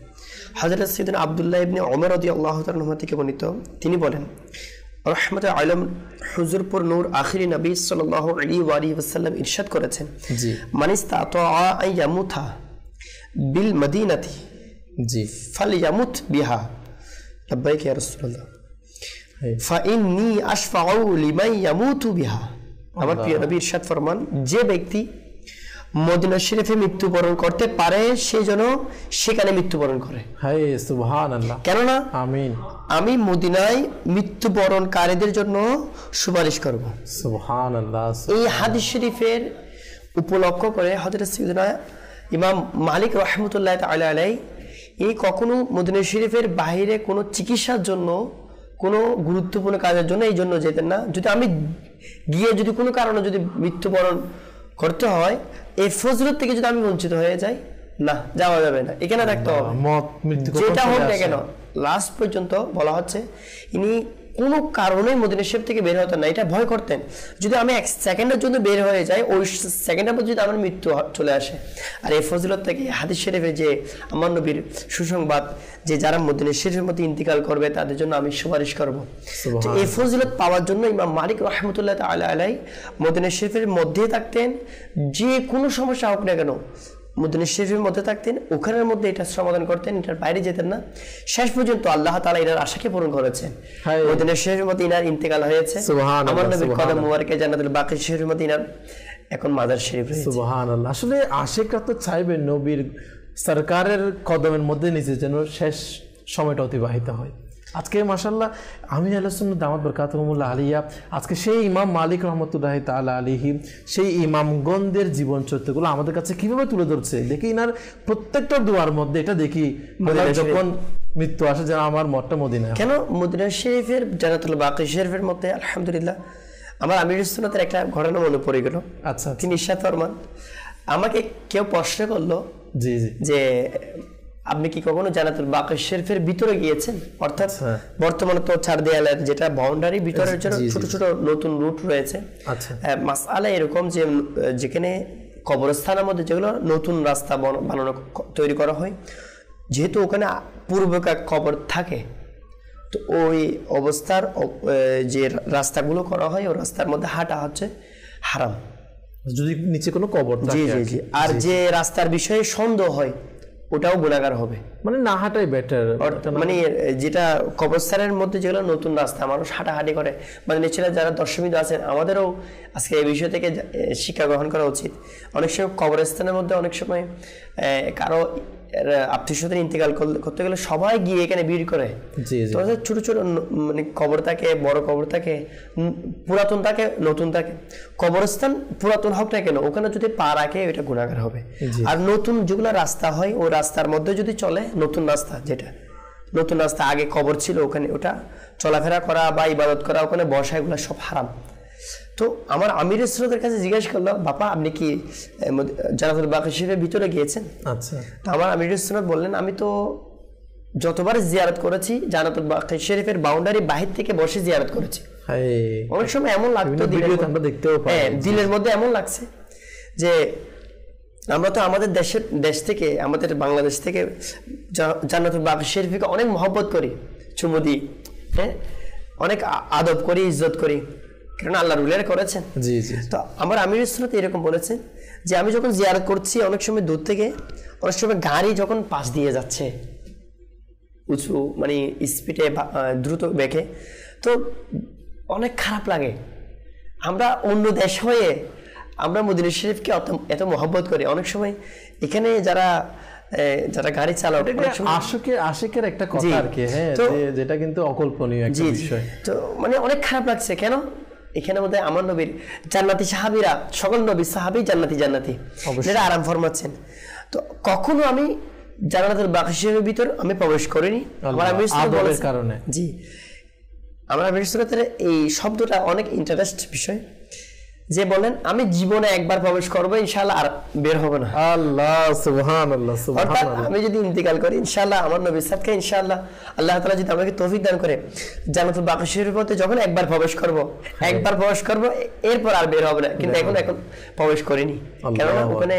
হযরত সাইয়েদনা আব্দুল্লাহ ইবনে ওমর রাদিয়াল্লাহু তাআলা আনহু থেকে বর্ণিত, তিনি বলেন রহমতুল আলম হুজুরপুর নূর আখিরি নবী সাল্লাল্লাহু আলাইহি ওয়াসাল্লাম ইরশাদ করেছেন, মান ইসতাতাআ আইয়ামুতা বিল মদিনাতি জি ফালিয়ামুত বিহা লাব্বাইক ইয়া রাসূলুল্লাহ ফাইন্নী আশফাউ লিমান ইয়ামুতু বিহা। আমার প্রিয় নবী ইরশাদ ফরমান, যে ব্যক্তি মদিনা শরীফে মৃত্যুবরণ করতে পারে সে যেন সেখানে মৃত্যুবরণ করে। হায় সুবহানাল্লাহ! কেননা আমিন আমি মদিনায় মৃত্যুবরণকারীদের জন্য সুপারিশ করব। সুবহানাল্লাহ! এই হাদিস শরীফের উপলক্ষ করে হযরত সাইয়েদনা ইমাম মালিক রাহমাতুল্লাহ তাআলা আলাইহি এই কখনো মদিনা শরীফের বাইরে কোনো চিকিৎসার জন্য, কোনো গুরুত্বপূর্ণ কাজের জন্য এই জন্য যেতেন না, যদি আমি গিয়ে যদি কোনো কারণে যদি মৃত্যুবরণ করতে হয়, এই ফজলত থেকে যদি আমি বঞ্চিত হয়ে যাই, না যাওয়া যাবে না, এখানে থাকতে হবে। যেটা হোক না কেন, লাস্ট পর্যন্ত বলা হচ্ছে ইনি কোনো কারণে মদিনা শরীফ থেকে বের হতেন না, এটা ভয় করতেন যদি আমি এক সেকেন্ডের জন্য বের হয়ে যাই, ওই সেকেন্ডের মধ্যে যদি আমার মৃত্যু চলে আসে। আর এই ফজিলত থেকে হাদিস শরীফে যে আমার নবীর সুসংবাদ, যে যারা মদিনা শরীফের মধ্যে ইন্তিকাল করবে তাদের জন্য আমি সুপারিশ করবো। এই ফজিলত পাওয়ার জন্য ইমাম মালিক রহমতুল্লাহ তাআলা আলাইহি মদিনা শরীফের মধ্যে থাকতেন, যে কোনো সমস্যা হোক না কেন মদিনা শরীফের মধ্যে থাকতেন, ওখানের মধ্যে এটা সমাধান করতেন, এটার বাইরে যেতেন না। শেষ পর্যন্ত আল্লাহ তাআলা এর আশাকে পূরণ করেছেন, মদিনা শরীফের মধ্যে ইনার ইন্তেকাল হয়েছে। আমার নবীর কদম মুবারকে জান্নাতুল বাকি শরীফের মধ্যে ইনার এখন মাজার শরীফ রয়েছে। সুবহানাল্লাহ। আসলে আশিকরা তো চাইবে নবীর সরকারের কদমের মধ্যে নিজে যেন শেষ সময়টা অতিবাহিত হয়। আজকে মাশাআল্লাহ আমি আলোচনা করব দাওয়াত বরকাতুহুমুল্লাহ আলিয়া, আজকে সেই ইমাম মালিক রহমতুল্লাহি তাআলা আলাইহি সেই ইমামগণদের জীবন চরিত্রগুলো আমাদের কাছে কিভাবে তুলে ধরছে। দেখি ইনার প্রত্যেকটা দোয়ার মধ্যে এটা দেখি, যখন মৃত্যু আসে যেন আমার মতটা মদিনা, কেন মদিনা শরীফের জান্নাতুল বাকি শরীফের মধ্যে। আলহামদুলিল্লাহ আমার আমিরুস সুন্নাতের একটা ঘটনা মনে পড়ে গেল। আচ্ছা, তিনি ইরশাদ ফরমান, আমাকে কেউ প্রশ্ন করলো জি জি যে আপনি কি কখনো জান্নাতুল বাকি শরীফের ভিতরে গিয়েছেন? অর্থাৎ বর্তমানে তো চার দেয়ালের যেটা বাউন্ডারি, ভিতরের জন্য ছোট ছোট নতুন রুট রয়েছে। মাসআলা এরকম যে যেখানে কবরস্থানের মধ্যে যেগুলো নতুন রাস্তা বানানো তৈরি করা হয়, যেহেতু ওখানে পূর্বেকার কবর থাকে, তো ওই অবস্থার যে রাস্তাগুলো করা হয়, ওই রাস্তার মধ্যে হাঁটা হচ্ছে হারাম যদি নিচে কোনো কবর থাকে। জি জি জি। আর যে রাস্তার বিষয়ে সন্দেহ হয় ওটাও গুণাগার হবে, মানে না হাঁটাই বেটার। মানে যেটা কবরস্থানের মধ্যে যেগুলো নতুন রাস্তা মানুষ হাঁটাহাঁটি করে, মানে নিশ্চয়ই যারা দর্শকবিদ আছেন আমাদেরও আজকে এই বিষয় থেকে শিক্ষা গ্রহণ করা উচিত। অনেক সময় কবরস্থানের মধ্যে অনেক সময় কারো আত্মীয় স্বজন ইন্তেকাল করতে গেলে সবাই গিয়ে এখানে ভিড় করে। ছোট ছোট মানে কবর থাকে, বড় কবর থাকে, পুরাতন থাকে, নতুন থাকে। কবরস্থান পুরাতন হোক না কেন ওখানে যদি পা রাখে এটা গুনাহগার হবে। আর নতুন যেগুলো রাস্তা হয় ওই রাস্তার মধ্যে যদি চলে, নতুন রাস্তা যেটা নতুন রাস্তা আগে কবর ছিল ওখানে, ওটা চলাফেরা করা বা ইবাদত করা, ওখানে বসা, এগুলো সব হারাম। তো আমার আমির ইসরাতের কাছে জিজ্ঞাসা করলো, বাবা আপনি কি জান্নাতুল বাকি শরীফের ভিতরে গিয়েছেন? আচ্ছা, তো আমার আমির ইসরাত বললেন, আমি তো যতবার জিয়ারত করেছি জান্নাতুল বাকি শরীফের বাউন্ডারি বাহির থেকে বসে জিয়ারত করেছি। অনেক সময় এমন লাগতো, দিলের মধ্যে এমন লাগছে যে আমরা তো আমাদের দেশের দেশ থেকে আমাদের বাংলাদেশ থেকে জান্নাতুল বাকি শরীফকে অনেক মহব্বত করি, চুমু দিই, হ্যাঁ অনেক আদব করি, ইজ্জত করি, কারণ আল্লাহ রুলের করেছেন। জি জি। তো আমার আমির ইসলাম এরকম বলেছেন যে আমি যখন জিয়ারত করছি অনেক সময় দূর থেকে, অনেক সময় গাড়ি যখন পাশ দিয়ে যাচ্ছে উঁচু মানে স্পিডে দ্রুত বেগে, তো অনেক খারাপ লাগে। আমরা অন্য দেশ হয়ে আমরা মদিনা শরীফকে এত মহব্বত করি, অনেক সময় এখানে যারা যারা গাড়ি চালাও আশিকের আশিকের একটা কথা আর কি, হ্যাঁ যেটা কিন্তু অকল্পনীয় একটা বিষয়। তো মানে অনেক খারাপ লাগছে, কেন এখানে মধ্যে আমার নবীর জান্নাতি সাহাবীরা, সকল নবীর সাহাবী জান্নাতি জান্নাতি যারা আরাম ফরমাচ্ছেন। তো কখনো আমি জান্নাতুল বাকি শরীফের ভিতর আমি প্রবেশ করিনি আমার আমির সুন্নাতের কারণে। জি, আমার আমির সুন্নাতের এই শব্দটা অনেক ইন্টারেস্ট বিষয়, যে বলেন আমি জীবনে একবার প্রবেশ করবো ইনশাআল্লাহ আর বের হব না। আল্লাহ সুবহানাল্লাহ, সুবহানাল্লাহ। আমি যদি ইন্তেকাল করি ইনশাআল্লাহ আমার নবী সাদকে ইনশাআল্লাহ আল্লাহ তাআলা যদি আমাকে তৌফিক দান করে জান্নাতুল বাকি শরীফের পথে যখন একবার প্রবেশ করব, একবার প্রবেশ করব এরপর আর বের হবে না। কিন্তু এখন এখন প্রবেশ করিনি, কারণ ওখানে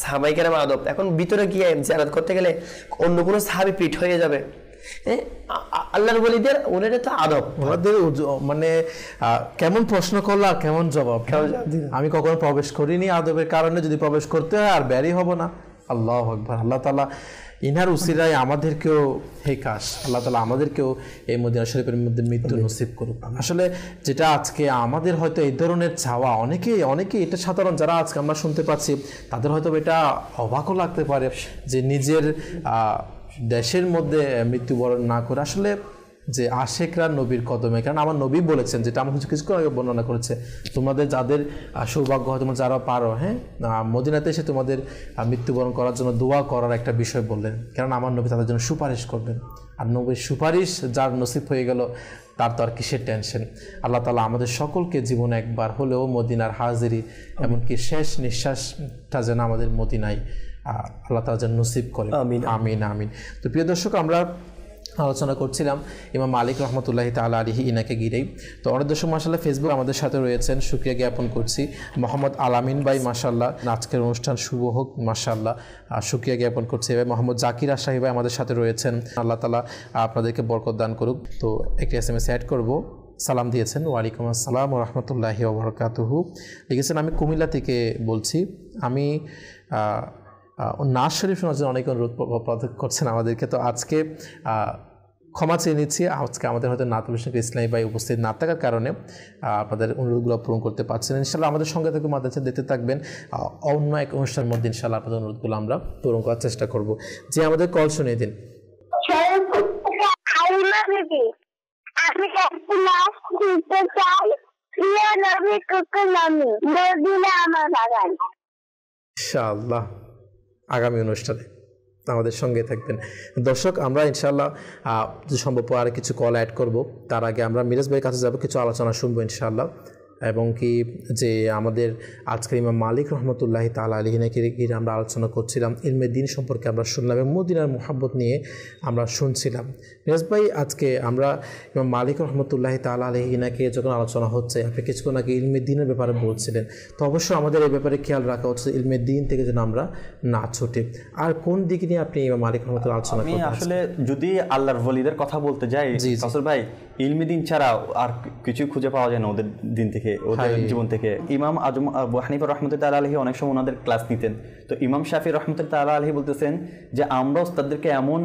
সাহাবায়ে কেরাম আদব, এখন ভিতরে গিয়ে জিয়ারত করতে গেলে অন্য কোনো সাহাবী পিঠ হয়ে যাবে। আল্লাহর বলিদের ওনারা তো আদব, ওনাদের মানে কেমন প্রশ্ন করলো আর কেমন জবাব। আমি কখনো প্রবেশ করিনি আদবের কারণে, যদি প্রবেশ করতে হয় আর বেরই হব না। আল্লাহু আকবার। আল্লাহ তাআলা ইনার উসিলায় আমাদেরকেও হে কাশ আল্লাহ তাআলা আমাদেরকেও এই মদিনা শরীফের মধ্যে মৃত্যু নসিব করুক। আসলে যেটা আজকে আমাদের হয়তো এই ধরনের চাওয়া অনেকেই অনেকেই এটা সাধারণ যারা আজকে আমরা শুনতে পাচ্ছি তাদের হয়তো এটা অবাকও লাগতে পারে যে নিজের দেশের মধ্যে মৃত্যুবরণ না করে। আসলে যে আশেকরা নবীর কদমে, কারণ আমার নবী বলেছেন যেটা আমার কিছু কিছু আগে বর্ণনা করেছে, তোমাদের যাদের সৌভাগ্য হয় তোমরা যারা পারো হ্যাঁ মদিনাতে এসে তোমাদের মৃত্যুবরণ করার জন্য দোয়া করার একটা বিষয় বললেন, কারণ আমার নবী তাদের জন্য সুপারিশ করবেন। আর নবীর সুপারিশ যার নসিব হয়ে গেল তার তো আর কিসের টেনশন। আল্লাহ তালা আমাদের সকলকে জীবনে একবার হলেও মদিনার হাজিরি, এমনকি শেষ নিঃশ্বাসটা যেন আমাদের মদিনায় আল্লাহ তালা যেন নসিব করে, আমিন আমিন আমিন। তো প্রিয় দর্শক, আমরা আলোচনা করছিলাম ইমাম মালিক রহমতুল্লাহি তাআলা আলাইহি ইনাকে ঘিরেই। তো অনেক সময় মাশাআল্লাহ ফেসবুক আমাদের সাথে রয়েছেন, শুকরিয়া জ্ঞাপন করছি। মোহাম্মদ আলামিন ভাই মাশাআল্লাহ, আজকের অনুষ্ঠান শুভ হোক মাশাআল্লাহ, শুকরিয়া জ্ঞাপন করছি। এবার মোহাম্মদ জাকির আশাহি ভাই আমাদের সাথে রয়েছেন, আল্লাহ তাআলা আপনাদেরকে বরকত দান করুক। তো একটি এস এম এস অ্যাড করবো, সালাম দিয়েছেন, ওয়ালাইকুম আসসালাম ওয়া রাহমাতুল্লাহি ওয়া বারাকাতুহু। লিখেছেন, আমি কুমিল্লা থেকে বলছি, আমি নাজ শরীফ শোনার জন্য অনেক অনুরোধ করছেন আমাদেরকে। তো আজকে ক্ষমা চেয়ে নিচ্ছি, আজকে আমাদের হয়তো নাতুল ইসলামী ভাই উপস্থিত না থাকার কারণে আপনাদের অনুরোধগুলো পূরণ করতে পারছেন। ইনশাল্লাহ আমাদের সঙ্গে থেকে মাদ্রাসা দিতে থাকবেন, অন্য এক অনুষ্ঠানের মধ্যে ইনশাল্লাহ আপনাদের অনুরোধগুলো আমরা পূরণ করার চেষ্টা করব। যে আমাদের কল শুনিয়ে দিন। ইনশাআল্লাহ আগামী অনুষ্ঠানে আমাদের সঙ্গে থাকবেন। দর্শক, আমরা ইনশাআল্লাহ সম্ভব আর কিছু কল অ্যাড করব। তার আগে আমরা মিরাজ ভাইয়ের কাছে যাব, কিছু আলোচনা শুনবো ইনশাআল্লাহ, এবং কি যে আমাদের আজকের ইমাম মালিক রহমতুল্লাহি তাআলা আলাইহি নাকি আমরা আলোচনা করছিলাম, ইলমে দিন সম্পর্কে আমরা শুনলাম এবং মদিনার মুহাব্বত নিয়ে আমরা শুনছিলাম। মিরাজ ভাই, আজকে আমরা ইমাম মালিক রহমতুল্লাহি তাআলা আলাইহি নাকি যখন আলোচনা হচ্ছে, আপনি কিছুক্ষণ আগে ইলমে দিনের ব্যাপারে বলছিলেন, তো অবশ্যই আমাদের এই ব্যাপারে খেয়াল রাখা হচ্ছে ইলমে দিন থেকে যেন আমরা না ছুটি। আর কোন দিক নিয়ে আপনি ইমাম মালিক রহমতুল্লাহ আলোচনা করতে চান? আসলে যদি আল্লাহর ওলিদের কথা বলতে যাই, আসল ভাই ইলমে দিন ছাড়া আর কিছু খুঁজে পাওয়া যায় না ওদের দিন থেকে, ওদের জীবন থেকে। ইমাম আবু হানিফা রাহমাতুল্লাহি আলাইহি অনেক সময় ওনাদের ক্লাস নিতেন। তো ইমাম শাফি রাহমাতুল্লাহি আলাইহি বলতেছেন যে আমরা ওস্তাদদেরকে এমন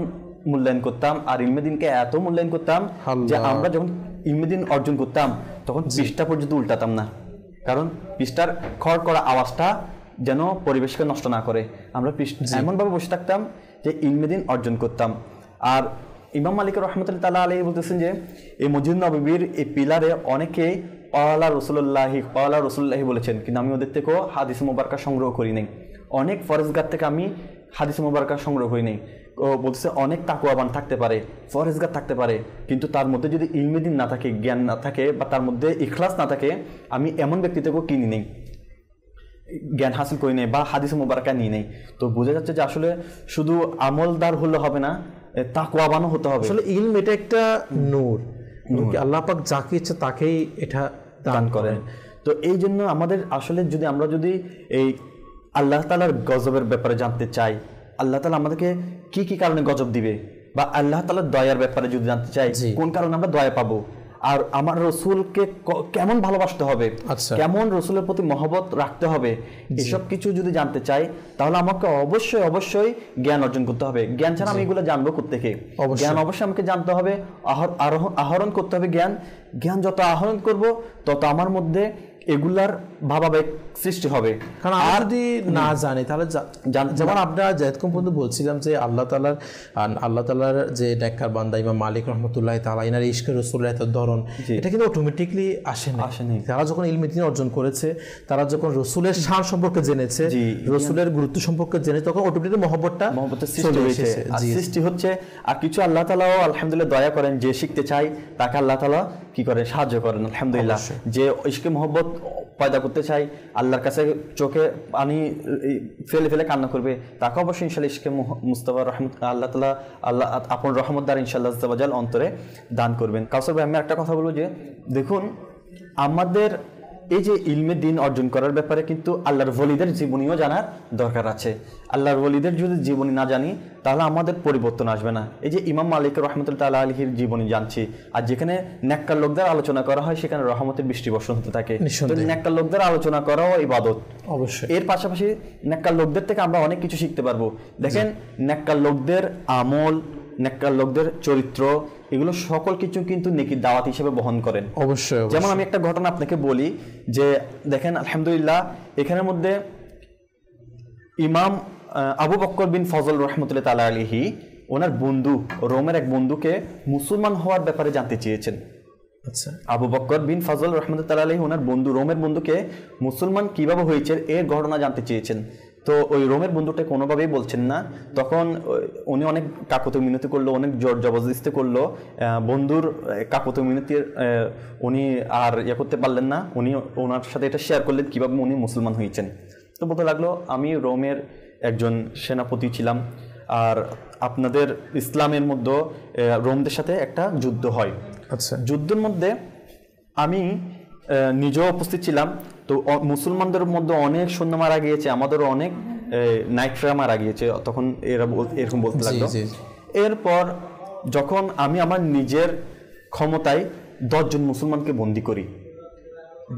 মূল্যায়ন করতাম আর ইলমে দিনকে এত মূল্যায়ন করতাম যে আমরা যখন ইলমে দিন অর্জন করতাম তখন পৃষ্ঠা পর্যন্ত উল্টাতাম না, কারণ পৃষ্ঠার খড় করা আওয়াজটা যেন পরিবেশকে নষ্ট না করে। আমরা এমনভাবে বসে থাকতাম যে ইলমে দিন অর্জন করতাম। আর ইমাম মালিক রাহমাতুল্লাহি আলাইহি বলতেছেন যে এই মসজিদ নববীর এই পিলারে অনেকে আলা রাসূলুল্লাহি আলা রাসূলুল্লাহি বলেছেন, কিন্তু আমি ওদের থেকেও হাদিস মুবারকা সংগ্রহ করি নাই, অনেক ফরেজগার থেকে আমি হাদিস মুবারকা সংগ্রহ করি নাই। ও বলছে অনেক তাকওয়াবান থাকতে পারে, ফরেজগার থাকতে পারে, কিন্তু তার মধ্যে যদি ইলমে দিন না থাকে, জ্ঞান না থাকে, বা তার মধ্যে ইখলাস না থাকে, আমি এমন ব্যক্তি থেকেও কিনি নেই, জ্ঞান হাসিল করি নেই বা হাদিস মুবারকা নিয়ে নেই। তো বোঝা যাচ্ছে যে আসলে শুধু আমলদার হলে হবে না, তাকওয়াবানও হতে হবে। আসলে ইলম এটা একটা নূর, আল্লাহ পাক যাকে ইচ্ছা তাকেই এটা দান করেন। তো এই জন্য আমাদের আসলে যদি আমরা যদি এই আল্লাহ তাআলার গজবের ব্যাপারে জানতে চাই, আল্লাহ তাআলা আমাদেরকে কি কি কারণে গজব দিবে, বা আল্লাহ তাআলার দয়ার ব্যাপারে যদি জানতে চাই কোন কারণে আমরা দয়া পাবো, আর আমার রাসূলকে কেমন ভালোবাসতে হবে, কেমন রাসূলের প্রতি মহব্বত রাখতে হবে, এসব কিছু যদি জানতে চাই তাহলে আমাকে অবশ্যই অবশ্যই জ্ঞান অর্জন করতে হবে। জ্ঞান ছাড়া আমি এগুলো জানবো কোত্থেকে? জ্ঞান অবশ্যই আমাকে জানতে হবে, আহরণ করতে হবে জ্ঞান। জ্ঞান যত আহরণ করব তত আমার মধ্যে এগুলার ভাবাবেগ সৃষ্টি হবে, কারণ আর যদি না জানি তাহলে, যেমন আপনারা যেরকম পর্যন্ত বলছিলাম যে আল্লাহ তাআলার আল্লাহ তাআলার যে নেককার বান্দা ইমাম মালিক রহমতুল্লাহি তাআলা ইনার ইশকে রাসূলুল্লাহ তার ধরন, এটা কিন্তু অটোমেটিকলি আসে না। তারা যখন ইলমে দ্বীন অর্জন করেছে, তারা যখন রাসূলের সার সম্পর্কে জেনেছে, রাসূলের গুরুত্ব সম্পর্কে জেনে, তখন অটোমেটিক মহব্বতটা মহব্বতের সৃষ্টি হয়েছে, সৃষ্টি হচ্ছে। আর কিছু আল্লাহ তাআলাও আলহামদুলিল্লাহ দয়া করেন, যে শিখতে চায় তাকে আল্লাহ তাআলা কি করে সাহায্য করেন আলহামদুলিল্লাহ। যে ইশকে মহব্বত পয়দা করতে চাই, আল্লাহর কাছে চোখে পানি ফেলে ফেলে কান্না করবে, তাকে অবশ্যই ইনশাআল্লাহ ইশকে মুস্তাফা রহমত আল্লাহ তাআলা আল্লাহ আপন রহমত দ্বারা ইনশাআল্লাহ তাআলা অন্তরে দান করবেন। কাউসার ভাই, আমি একটা কথা বলবো যে দেখুন, আমাদের এই যে ইলমে দিন অর্জন করার ব্যাপারে কিন্তু আল্লাহর ওলিদের জীবনীও জানার দরকার আছে। আল্লাহর ওলিদের যদি জীবনী না জানি তাহলে আমাদের পরিবর্তন আসবে না। এই যে ইমাম মালিক রহমতুল্লাহ আলাইহির জীবনী জানছি, আর যেখানে নেককার লোকদের আলোচনা করা হয় সেখানে রহমতের বৃষ্টি বর্ষণ হতে থাকে। নেককার লোকদের আলোচনা করাও ইবাদত অবশ্যই। এর পাশাপাশি নেককার লোকদের থেকে আমরা অনেক কিছু শিখতে পারবো। দেখেন, নেককার লোকদের আমল, নেককার লোকদের চরিত্র, এগুলো সকল কিছু কিন্তু নেকি দাওয়াত হিসেবে বহন করেন অবশ্যই। যেমন আমি একটা ঘটনা আপনাকে বলি, যে দেখেন আলহামদুলিল্লাহ এখানের মধ্যে ইমাম আবু বকর বিন ফজল রহমতুল্লাহ তাআলা আলাইহি ওনার বন্ধু, রোমের এক বন্ধুকে মুসলমান হওয়ার ব্যাপারে জানতে চেয়েছেন। আচ্ছা, আবু বকর বিন ফজল রহমতুল্লাহ তাআলা আলাইহি ওনার বন্ধু, রোমের বন্ধুকে মুসলমান কিভাবে হয়েছে এর ঘটনা জানতে চেয়েছেন। তো ওই রোমের বন্ধুটা কোনোভাবেই বলছেন না। তখন উনি অনেক কাকুতি মিনতি করলো, অনেক জোর জবরদস্তি করলো। বন্ধুর কাকুতি মিনতির উনি আর ইয়ে করতে পারলেন না। উনি ওনার সাথে এটা শেয়ার করলেন কীভাবে উনি মুসলমান হয়েছেন। তো বলতে লাগলো, আমি রোমের একজন সেনাপতি ছিলাম, আর আপনাদের ইসলামের মধ্যে রোমদের সাথে একটা যুদ্ধ হয়। আচ্ছা, যুদ্ধের মধ্যে আমি নিজেও উপস্থিত ছিলাম। তো মুসলমানদের মধ্যে অনেক সৈন্য মারা গিয়েছে, আমাদেরও অনেক নাইটরা মারা গিয়েছে, তখন এরা এরকম বলতে লাগলো। এরপর যখন আমি আমার নিজের ক্ষমতায় দশজন মুসলমানকে বন্দি করি,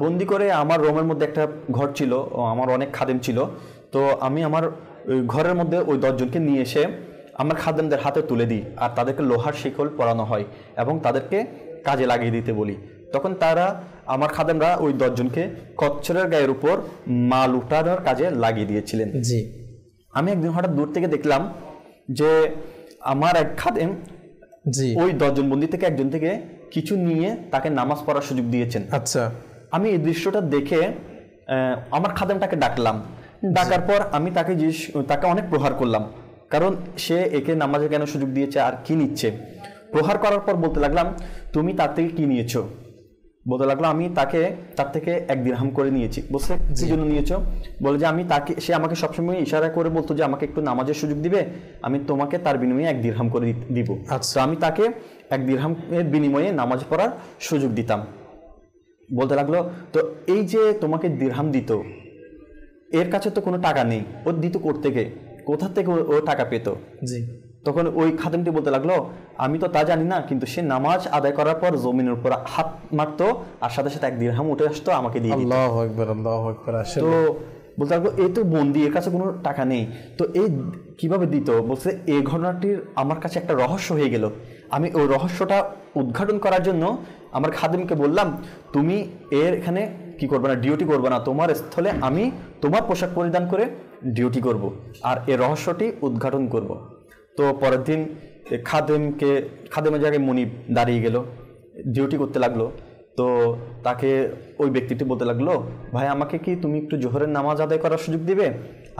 বন্দি করে আমার রোমের মধ্যে একটা ঘর ছিল, আমার অনেক খাদেম ছিল। তো আমি আমার ঘরের মধ্যে ওই দশজনকে নিয়ে এসে আমার খাদেমদের হাতে তুলে দিই, আর তাদেরকে লোহার শিকল পরানো হয় এবং তাদেরকে কাজে লাগিয়ে দিতে বলি। তখন তারা আমার খাদেমরা ওই দশজনকে কচ্ছরের গায়ের উপর মাল উঠানোর কাজে লাগিয়ে দিয়েছিলেন। জি, আমি একদিন হঠাৎ দূর থেকে দেখলাম যে আমার এক খাদেম জি ওই দশজন বন্দী থেকে একজন থেকে কিছু নিয়ে তাকে নামাজ পড়ার সুযোগ দিয়েছেন। আচ্ছা, আমি এই দৃশ্যটা দেখে আমার খাদেমটাকে ডাকলাম। ডাকার পর আমি তাকে তাকে অনেক প্রহার করলাম, কারণ সে একে নামাজে কেন সুযোগ দিয়েছে আর কি নিচ্ছে। প্রহার করার পর বলতে লাগলাম, তুমি তার থেকে কি নিয়েছো? বলতে লাগলো, আমি তাকে তার থেকে এক দিরহাম করে নিয়েছি। বলছে, কি জন্য নিয়েছো? বলে যে আমি তাকে, সে আমাকে সবসময় ইশারা করে বলতো যে আমাকে একটু নামাজের সুযোগ দিবে, আমি তোমাকে তার বিনিময়ে এক দিরহাম করে দিব। তো আমি তাকে এক দিরহামের বিনিময়ে নামাজ পড়ার সুযোগ দিতাম। বলতে লাগলো, তো এই যে তোমাকে দিরহাম দিত, এর কাছে তো কোনো টাকা নেই, ও দিত কোথা থেকে, কোথা থেকে ও টাকা পেত? জি, তখন ওই খাদেমটি বলতে লাগলো, আমি তো তা জানি না, কিন্তু সে নামাজ আদায় করার পর জমিনের উপর হাত মারতো আর সাথে সাথে এক দিরহাম উঠে আসতো আমাকে দিয়ে। আল্লাহু আকবার, আল্লাহু আকবার। তো বলতে লাগলো, এই তো বন্দি, এর কাছে কোনো টাকা নেই, তো এই কিভাবে দিত? বলছে, এই ঘটনাটির আমার কাছে একটা রহস্য হয়ে গেল। আমি ওই রহস্যটা উদ্ঘাটন করার জন্য আমার খাদেমকে বললাম, তুমি এর এখানে কি করবে না, ডিউটি করবে না, তোমার স্থলে আমি তোমার পোশাক পরিধান করে ডিউটি করব আর এই রহস্যটি উদ্ঘাটন করব। তো পরের দিন খাদেমকে খাদেমের জায়গায় মনিব দাঁড়িয়ে গেল, ডিউটি করতে লাগলো। তো তাকে ওই ব্যক্তিটি বলতে লাগলো, ভাই আমাকে কি তুমি একটু জোহরের নামাজ আদায় করার সুযোগ দিবে?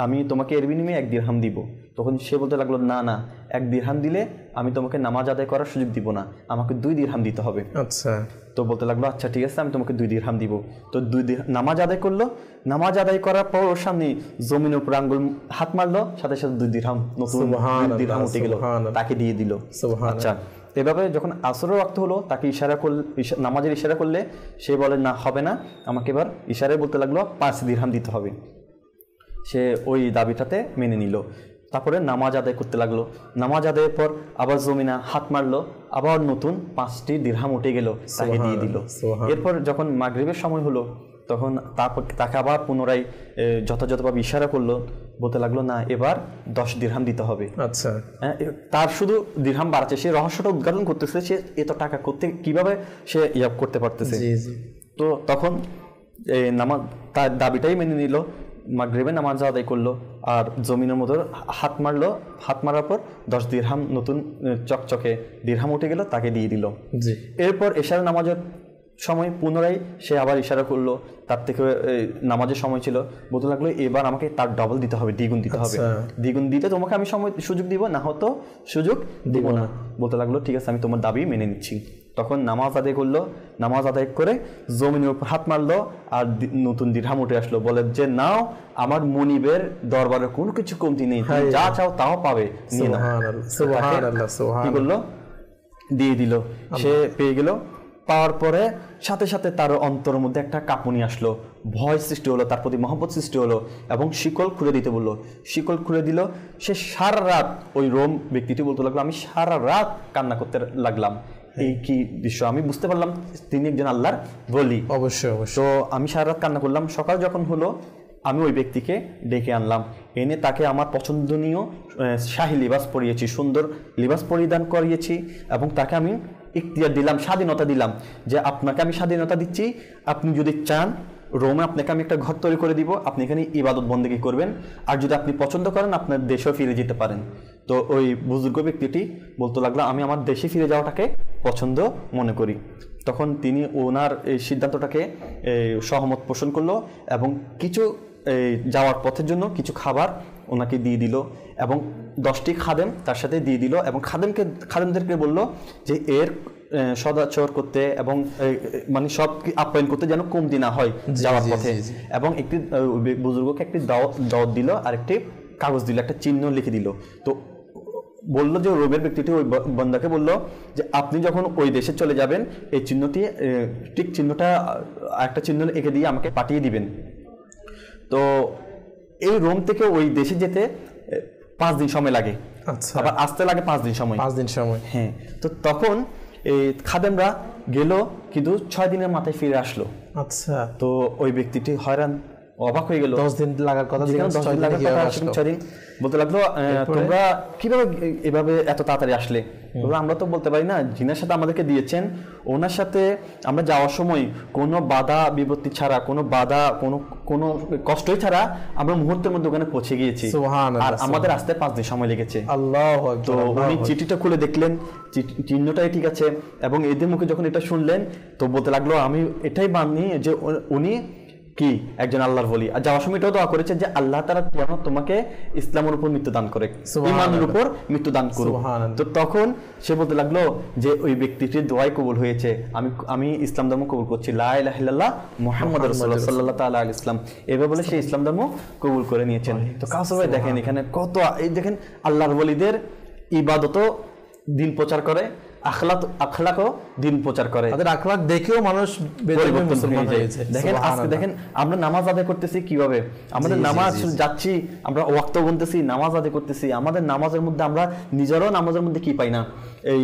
আমি তোমাকে এর বিনিময়ে এক দিরহাম দিব। তখন সে বলতে লাগলো, না না, এক দিরহাম দিলে আমি তোমাকে নামাজ আদায় করার সুযোগ দিব না, আমাকে দুই দিরহাম দিতে হবে। আচ্ছা, তো বলতে লাগলো, আচ্ছা ঠিক আছে, আমি তোমাকে দুই দিরহাম দিব। তো দুই দিরহাম নামাজ আদায় করলো, নামাজ আদায় করার পর ওর সামনে জমিনের উপর আঙ্গুল হাত মারলো, সাথে সাথে দুই দিরহাম নতুন দিরহাম উঠে গেল, তাকে দিয়ে দিল। আচ্ছা, এভাবে যখন আসরের ওয়াক্ত হলো, তাকে ইশারা করল, নামাজের ইশারা করলে সে বলে, না হবে না, আমাকে এবার ইশারায় বলতে লাগলো পাঁচ দিরহাম দিতে হবে। সে ওই দাবিটাতে মেনে নিল। তারপরে নামাজ আদায় করতে লাগলো, নামাজ আদায়ের পর আবার জমিনা হাত মারলো, আবার নতুন পাঁচটি দিরহাম উঠে গেল, তাকে দিয়ে দিল। এরপর যখন মাগরিবের সময় হলো, তখন তাকে আবার পুনরায় যথাযথভাবে ইশারা করলো, বলতে লাগলো, না এবার দশ দিরহাম দিতে হবে। আচ্ছা, তার শুধু দিরহাম বাড়ছে, সে রহস্যটা উদ্ঘাটন করতেছে, সে এত টাকা করতে কিভাবে সে ইয়া করতে পারতেছে। তো তখন নামাজ তার দাবিটাই মেনে নিল, মাগরিবের নামাজ আদায় করলো, আর জমিনের মতো হাত মারলো, হাত মারার পর দশ দিরহাম নতুন চকচকে দিরহাম উঠে গেল, তাকে দিয়ে দিল। এরপর এশার নামাজের সময় পুনরায় সে আবার ইশারা করলো, তার থেকে নামাজের সময় ছিল, বলতে লাগলো এবার আমাকে তার ডবল দিতে হবে, দ্বিগুণ দিতে হবে, দ্বিগুণ দিতে তোমাকে আমি সময় সুযোগ দিব, না হতো সুযোগ দিব না। বলতে লাগলো, ঠিক আছে, আমি তোমার দাবি মেনে নিচ্ছি। তখন নামাজ আদায় করলো, নামাজ আদায় করে জমিনের উপর হাত মারলো, আর নতুন দিরহাম উঠে আসলো। বলে যে, নাও আমার মুনিবের দরবারে কোনো কিছু কমতি নেই, যা চাও তাও পাবে, নিয়ে নাও। কি করলো? দিয়ে দিল। সে পেয়ে গেল। পাওয়ার পরে সাথে সাথে তার অন্তরের মধ্যে একটা কাঁপুনি আসলো, ভয় সৃষ্টি হলো, তার প্রতি মহব্বত সৃষ্টি হলো, এবং শিকল খুলে দিতে বললো। শিকল খুলে দিল। সে সারা রাত, ওই রোম ব্যক্তিটি বলতে লাগলো, আমি সারা রাত কান্না করতে লাগলাম, এই কি দৃশ্য, আমি বুঝতে পারলাম তিনি একজন আল্লাহর বলি। অবশ্যই অবশ্যই। তো আমি সারা রাত কান্না করলাম। সকাল যখন হলো, আমি ওই ব্যক্তিকে ডেকে আনলাম, এনে তাকে আমার পছন্দনীয় শাহী লিবাস পরিয়েছি, সুন্দর লিবাস পরিধান করিয়েছি, এবং তাকে আমি ইখতিয়ার দিলাম, স্বাধীনতা দিলাম যে আপনাকে আমি স্বাধীনতা দিচ্ছি, আপনি যদি চান রোমে আপনাকে আমি একটা ঘর তৈরি করে দিব, আপনি এখানে ইবাদত বন্দেগী করবেন, আর যদি আপনি পছন্দ করেন আপনার দেশেও ফিরে যেতে পারেন। তো ওই বুজুর্গ ব্যক্তিটি বলতে লাগলো, আমি আমার দেশে ফিরে যাওয়াটাকে পছন্দ মনে করি। তখন তিনি ওনার এই সিদ্ধান্তটাকে সহমত পোষণ করলো, এবং কিছু যাওয়ার পথের জন্য কিছু খাবার ওনাকে দিয়ে দিল এবং দশটি খাদেম তার সাথে দিয়ে দিল এবং খাদেমকে খাদেমদেরকে বলল যে এর সদাচর করতে এবং মানে সব আপ্যায়ন করতে যেন কমতি না হয় যাওয়ার পথে, এবং একটি বুজুর্গকে একটি দাওয়াত দাওয়াত দিল আর একটি কাগজ দিল, একটা চিহ্ন লিখে দিল। তো বললো যে রোগের ব্যক্তিটি ওই বন্দাকে বললো যে আপনি যখন ওই দেশে চলে যাবেন এই চিহ্নটি ঠিক চিহ্নটা একটা চিহ্ন এঁকে দিয়ে আমাকে পাঠিয়ে দিবেন। তো এই রোম থেকে ওই দেশে যেতে পাঁচ দিন সময় লাগে, আবার আসতে লাগে পাঁচ দিন সময় পাঁচ দিন সময় হ্যাঁ। তো তখন এই খাদেমরা গেল কিন্তু ছয় দিনের মাথায় ফিরে আসলো। আচ্ছা, তো ওই ব্যক্তিটি হয়রান অবাক হয়ে গেল, দশ দিন লাগার কথা ছয় দিন। বলতে লাগলো তোমরা কিভাবে এভাবে এত তাড়াতাড়ি আসলে, আমরা তো বলতে পারি না, যিনার সাথে আমাদেরকে দিয়েছেন ওনার সাথে আমরা যাওয়ার সময় কোনো বাধা বিপত্তি ছাড়া, কোনো বাধা কোনো কোনো কষ্টই ছাড়া আমরা মুহূর্তের মধ্যে ওখানে পৌঁছে গিয়েছি, আর আমাদের আসতে পাঁচ দিন সময় লেগেছে। আল্লাহ। তো উনি চিঠিটা খুলে দেখলেন, চিহ্নটাই ঠিক আছে, এবং এদের মুখে যখন এটা শুনলেন তো বলতে লাগলো আমি এটাই মানি যে উনি কি একজন আল্লাহর বলি। আর যাওয়ার সময় এটাও দোয়া করেছে যে আল্লাহ তাআলা যেন তোমাকে ইসলামের উপর মৃত্যু দান করে, ইমানের উপর মৃত্যু দান করুক। তো তখন সে বলতে লাগলো যে ওই ব্যক্তিটির দোয়াই কবুল হয়েছে, আমি আমি ইসলাম ধর্ম কবুল করছি, লা ইলাহা ইল্লাল্লাহ মুহাম্মাদুর রাসূলুল্লাহ সাল্লাল্লাহু তাআলা আলাইহি ইসলাম, এভাবে বলে সে ইসলাম ধর্ম কবুল করে নিয়েছেন। তো কাউসার দেখেন এখানে কত, এই দেখেন আল্লাহর বলিদের ইবাদত দিন প্রচার করে, আখলাক আখলাকও দিন প্রচার করে, তাদের আখলাক দেখেও মানুষ পরিবর্তন হয়ে গেছে। দেখেন আজকে দেখেন আমরা নামাজ আদায় করতেছি কিভাবে, আমাদের নামাজ যাচ্ছি আমরা ওয়াক্ত গুনতেছি, নামাজ আদায় করতেছি, আমাদের নামাজের মধ্যে আমরা নিজেরও নামাজের মধ্যে কি পাই না, এই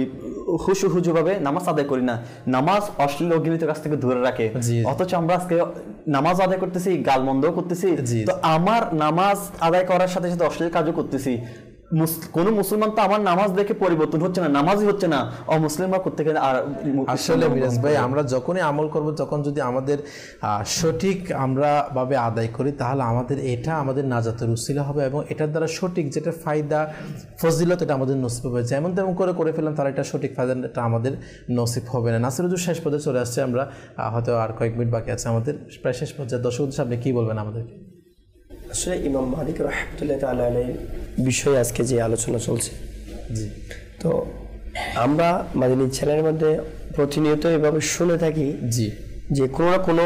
হুশু হুজুভাবে নামাজ আদায় করি না, নামাজ অশ্লীল অগিনীত কাছ থেকে দূরে রাখে, অথচ আমরা আজকে নামাজ আদায় করতেছি গালমন্দও করতেছি। তো আমার নামাজ আদায় করার সাথে সাথে অশ্লীল কাজও করতেছি, কোন মুসলমান তো আমার নামাজ দেখে পরিবর্তন হচ্ছে না, নামাজই হচ্ছে না, অমুসলিমরা করতে গেলে। আর আসলে মিরাজ ভাই আমরা যখনই আমল করব তখন যদি আমাদের সঠিক আমরা ভাবে আদায় করি তাহলে আমাদের এটা আমাদের নাজাতের উসিলা হবে, এবং এটার দ্বারা সঠিক যেটা ফায়দা ফজিলত এটা আমাদের নসিব হবে, যেমন তেমন করে করে ফেললাম তাহলে এটা সঠিক ফায়দাটা আমাদের নসিব হবে না। নাসিরুদ্দিন শেষ পর্যায়ে চলে আসছে, আমরা হয়তো আর কয়েক মিনিট বাকি আছে আমাদের প্রায় শেষ পর্যায়ে, দর্শক উদ্দেশ্যে আপনি কী বলবেন আমাদেরকে? আসলে ইমাম মালিক রহমতুল্লাহ তাআলা আলাইহির বিষয়ে আজকে যে আলোচনা চলছে, তো আমরা মাদানী চ্যানেলের মধ্যে প্রতিনিয়ত এভাবে শুনে থাকি জি যে কোনো না কোনো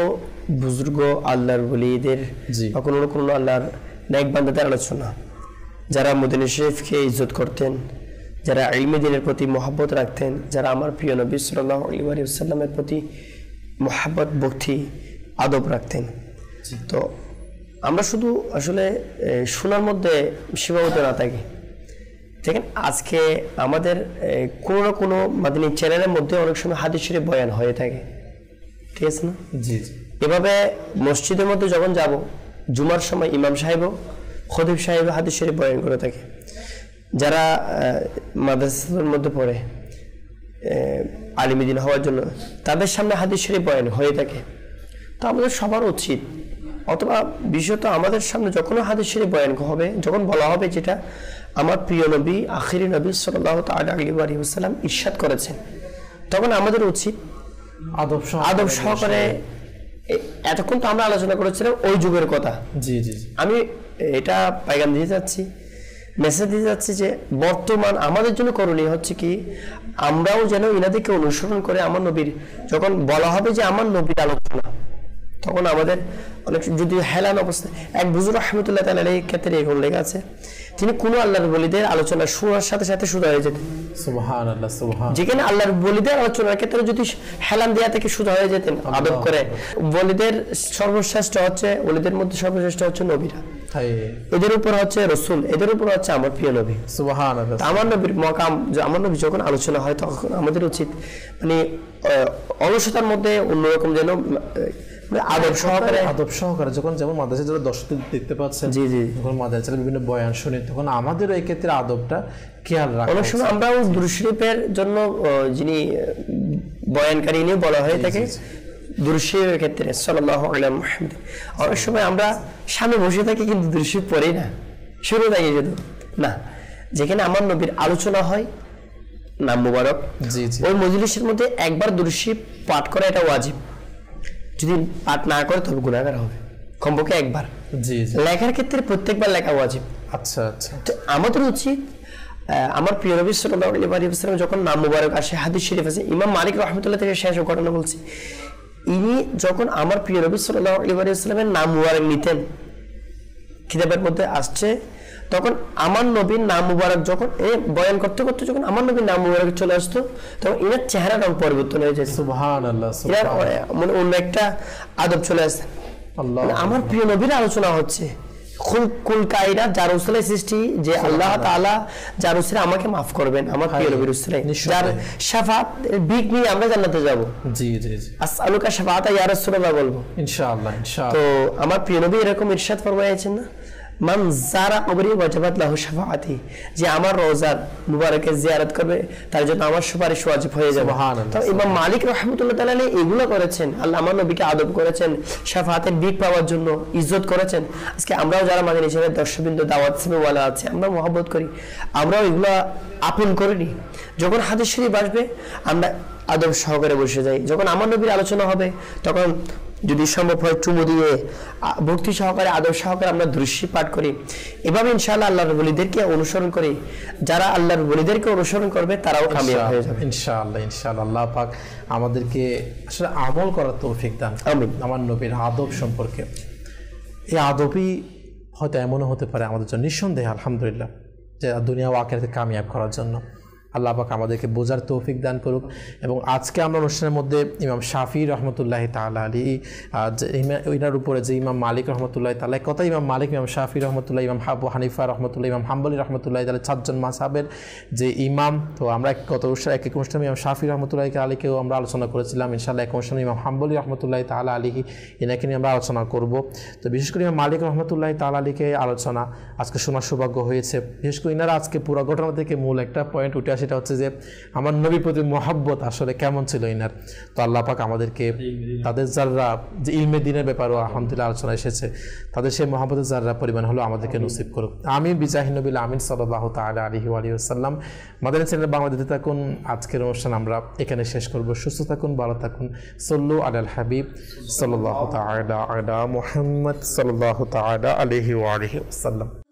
বুজুর্গ আল্লাহর বলিদের বা কোনো না কোনো আল্লাহর নেক বান্দাদের আলোচনা, যারা মদিনা শরীফকে ইজ্জত করতেন, যারা ইলমে দ্বীনের প্রতি মহব্বত রাখতেন, যারা আমার প্রিয় নবী সাল্লাল্লাহু আলাইহি ওয়াসাল্লামের প্রতি মহব্বত ভক্তি আদব রাখতেন। তো আমরা শুধু আসলে শোনার মধ্যে সীমাবদ্ধ না থাকি। দেখেন আজকে আমাদের কোনো না কোনো মাদানী চ্যানেলের মধ্যে অনেক সময় হাদিস শরীফ বয়ান হয়ে থাকে, ঠিক আছে না? জি। এভাবে মসজিদের মধ্যে যখন যাব জুমার সময় ইমাম সাহেবও খতিব সাহেবও হাদিস শরীফ বয়ান করে থাকে, যারা মাদ্রাসার মধ্যে পড়ে আলিম দ্বীন হওয়ার জন্য তাদের সামনে হাদিস শরীফ বয়ান হয়ে থাকে। তো আমাদের সবার উচিত, অথবা বিশেষত আমাদের সামনে যখন হাদিস শরীফ বয়ান হবে, যখন বলা হবে যেটা আমার প্রিয় নবী আখিরি নবী সাল্লাল্লাহু তাআলা আলাইহি ওয়াসাল্লাম ইরশাদ করেছেন, তখন আমাদের উচিত আদব আদব সহকারে। এতক্ষণ তো আমরা আলোচনা করেছিলাম ওই যুগের কথা, জি জি আমি এটা পাইগান দিয়ে যাচ্ছি, মেসেজ দিয়ে যাচ্ছি যে বর্তমান আমাদের জন্য করণীয় হচ্ছে কি, আমরাও যেন ইনাদেরকে অনুসরণ করে আমার নবীর, যখন বলা হবে যে আমার নবীর আলোচনা, তখন আমাদের অনেক যদি হেলান অবস্থায় এক বুজুর রহমতুল্লাহ তাআলার ক্ষেত্রে এরকম লেখা আছে, তিনি কোনো আল্লাহর বলিদের আলোচনা শোনার সাথে সাথে শুরু হয়ে যেতেন। সুবহানাল্লাহ, সুবহান। যেখানে আল্লাহর বলিদের আলোচনার ক্ষেত্রে যদি হেলান দেয়া থেকে শুরু হয়ে যেতেন আদব করে, বলিদের সর্বশ্রেষ্ঠ হচ্ছে, বলিদের মধ্যে সর্বশ্রেষ্ঠ হচ্ছে নবীরা, এদের উপর হচ্ছে রসুল, এদের উপর হচ্ছে আমার প্রিয় নবী। সুবহানাল্লাহ। আমার নবীর মকাম, আমার নবী যখন আলোচনা হয় তখন আমাদের উচিত মানে অলসতার মধ্যে অন্যরকম যেন আদব সহকারে আদব সহকারে যখন যেমন মাদ্রাসায় যারা দর্শক দেখতে পাচ্ছেন জি জি যখন মাদ্রাসার বিভিন্ন বয়ান শুনে তখন আমাদের এই ক্ষেত্রে আদবটা খেয়াল রাখা। অনেক সময় আমরা দুরূদ শরীফের জন্য যিনি বয়ানকারী নিয়ে বলা হয়ে থাকে দুরূদ শরীফের ক্ষেত্রে সাল্লাল্লাহু আলাইহি মুহাম্মদ, অনেক সময় আমরা সামনে বসে থাকি কিন্তু দুরূদ শরীফ পড়ি না, শুরু দাঁড়িয়ে যেত না, যেখানে আমার নবীর আলোচনা হয় নাম মুবারক জি জি ওই মজলিসের মধ্যে একবার দুরূদ শরীফ পাঠ করা এটা ওয়াজিব, যদি পাঠ না করে তবে গুনাহগার হবে। কমপক্ষে একবার। জি, লেখার ক্ষেত্রে প্রত্যেকবার লেখা ওয়াজিব। আচ্ছা আচ্ছা, আমাদের উচিত আমার প্রিয় নবী সাল্লাল্লাহু আলাইহি ওয়াসাল্লাম যখন নাম মুবারক আসে, হাদিস শরীফ আছে, ইমাম মালিক রাহমাতুল্লাহ থেকে শেষ ঘটনা বলছি, ইনি যখন আমার প্রিয় নবী সাল্লাল্লাহু আলাইহি ওয়াসাল্লামের নাম মুবারক নিতেন, কিতাবের মধ্যে আসছে, তখন আমার নবীর নাম মুবারক যখন এ বয়ান করতে করতে যখন আমার নবীর নাম মুবারক চলে আসতো, তখন ইনার চেহারা রং পরিবর্তন হয়ে যায়। সুবহানাল্লাহ, মানে অন্য একটা আদব চলে আসে। আল্লাহ, আমার প্রিয় নবীর আলোচনা হচ্ছে, আমার রোজার মুবারকের জিয়ারত করবে তার জন্য আমার সুপারিশ ওয়াজিব হয়ে যাবে। ইমাম মালিক রাহমাতুল্লাহ এগুলো করেছেন, আল্লাহ আমার নবীকে আদব করেছেন, শাফাতের বিক পাওয়ার জন্য ইজ্জত করেছেন। আজকে আমরাও যারা মাঝে হিসেবে দর্শকবৃন্দ দাওয়াত ওয়ালা আছে, আমরা মহব্বত করি, আমরাও এগুলো আপন করিনি। যখন হাদিস শরীফ আসবে আমরা আদব সহকারে বসে যাই, যখন আমার নবীর আলোচনা হবে তখন যদি সম্ভব হয় চুমু দিয়ে ভক্তি সহকারে আদব সহকারে আমরা দৃশ্যি পাঠ করি। এভাবে ইনশাআল্লাহ আল্লাহর বলিদেরকে অনুসরণ করি, যারা আল্লাহর বলিদেরকে অনুসরণ করবে তারাও কামিয়াব হয়ে যাবে ইনশাআল্লাহ। ইনশাআল্লাহ আল্লাহ পাক আমাদেরকে আসলে আমল করার তৌফিক দান করুন আমার নবীর আদব সম্পর্কে। এই আদবই হয়তো এমনও হতে পারে আমাদের জন্য নিঃসন্দেহে আলহামদুলিল্লাহ, যে দুনিয়া ও আখিরাতে কামিয়াব করার জন্য আল্লাহ পাক আমাদেরকে বোঝার তৌফিক দান করুক। এবং আজকে আমরা অনুষ্ঠানের মধ্যে ইমাম শাফি রহমতুল্লাহ তাআলা আলাইহি, ওইটার উপরে যে ইমাম মালিক রহমতুল্লাহ তাআলা, কথা ইমাম মালিক, ইমাম শাফি রহমতুল্লাহ, ইমাম আবু হানিফা রহমতুল্লাহ, ইমাম হাম্বল রহমতুল্লাহ তাআলা, চারজন মাযহাবের যে ইমাম, তো আমরা গত অনুষ্ঠানে এক এক অনুষ্ঠানে ইমাম শাফি রহমতুল্লাহ আলাইহিকেও আমরা আলোচনা করেছিলাম। ইনশাআল্লাহ এক অনুষ্ঠানে ইমাম হাম্বল রহমতুল্লাহ তাআলা আলাইহি এনাকে নিয়ে আমরা আলোচনা করব। তো বিশেষ করে ইমাম মালিক রহমতুল্লাহ তাআলা আলাইহিকে আলোচনা আজকে শোনার সৌভাগ্য হয়েছে। বিশেষ করে ইনারা আজকে পুরো ঘটনা থেকে মূল একটা পয়েন্ট উঠে, সেটা হচ্ছে যে আমার নবীর প্রতি মহব্বত আসলে কেমন ছিল ইনার। তো আল্লাহ পাক আমাদেরকে তাদের যারা যে ইলমে দ্বীনের ব্যাপারে আলহামদুলিল্লাহ আলোচনা এসেছে, তাদের সেই মহব্বতের যারা পরিমাণ হলো আমাদেরকে নসিব করুক। আমি বিজাহি নবিল আমিন সাল্লাল্লাহু তাআলা আলাইহি ওয়া আলিহি ওয়াসাল্লাম। মাদানী চ্যানেল বাংলাদেশে থাকুন, আজকের অনুষ্ঠান আমরা এখানে শেষ করব। সুস্থ থাকুন, ভালো থাকুন। সল্লু আলাল হাবিব সাল্লাল্লাহু তাআলা আলা মুহাম্মদ সাল্লাল্লাহু তাআলা আলাইহি ওয়া আলিহি ওয়াসাল্লাম।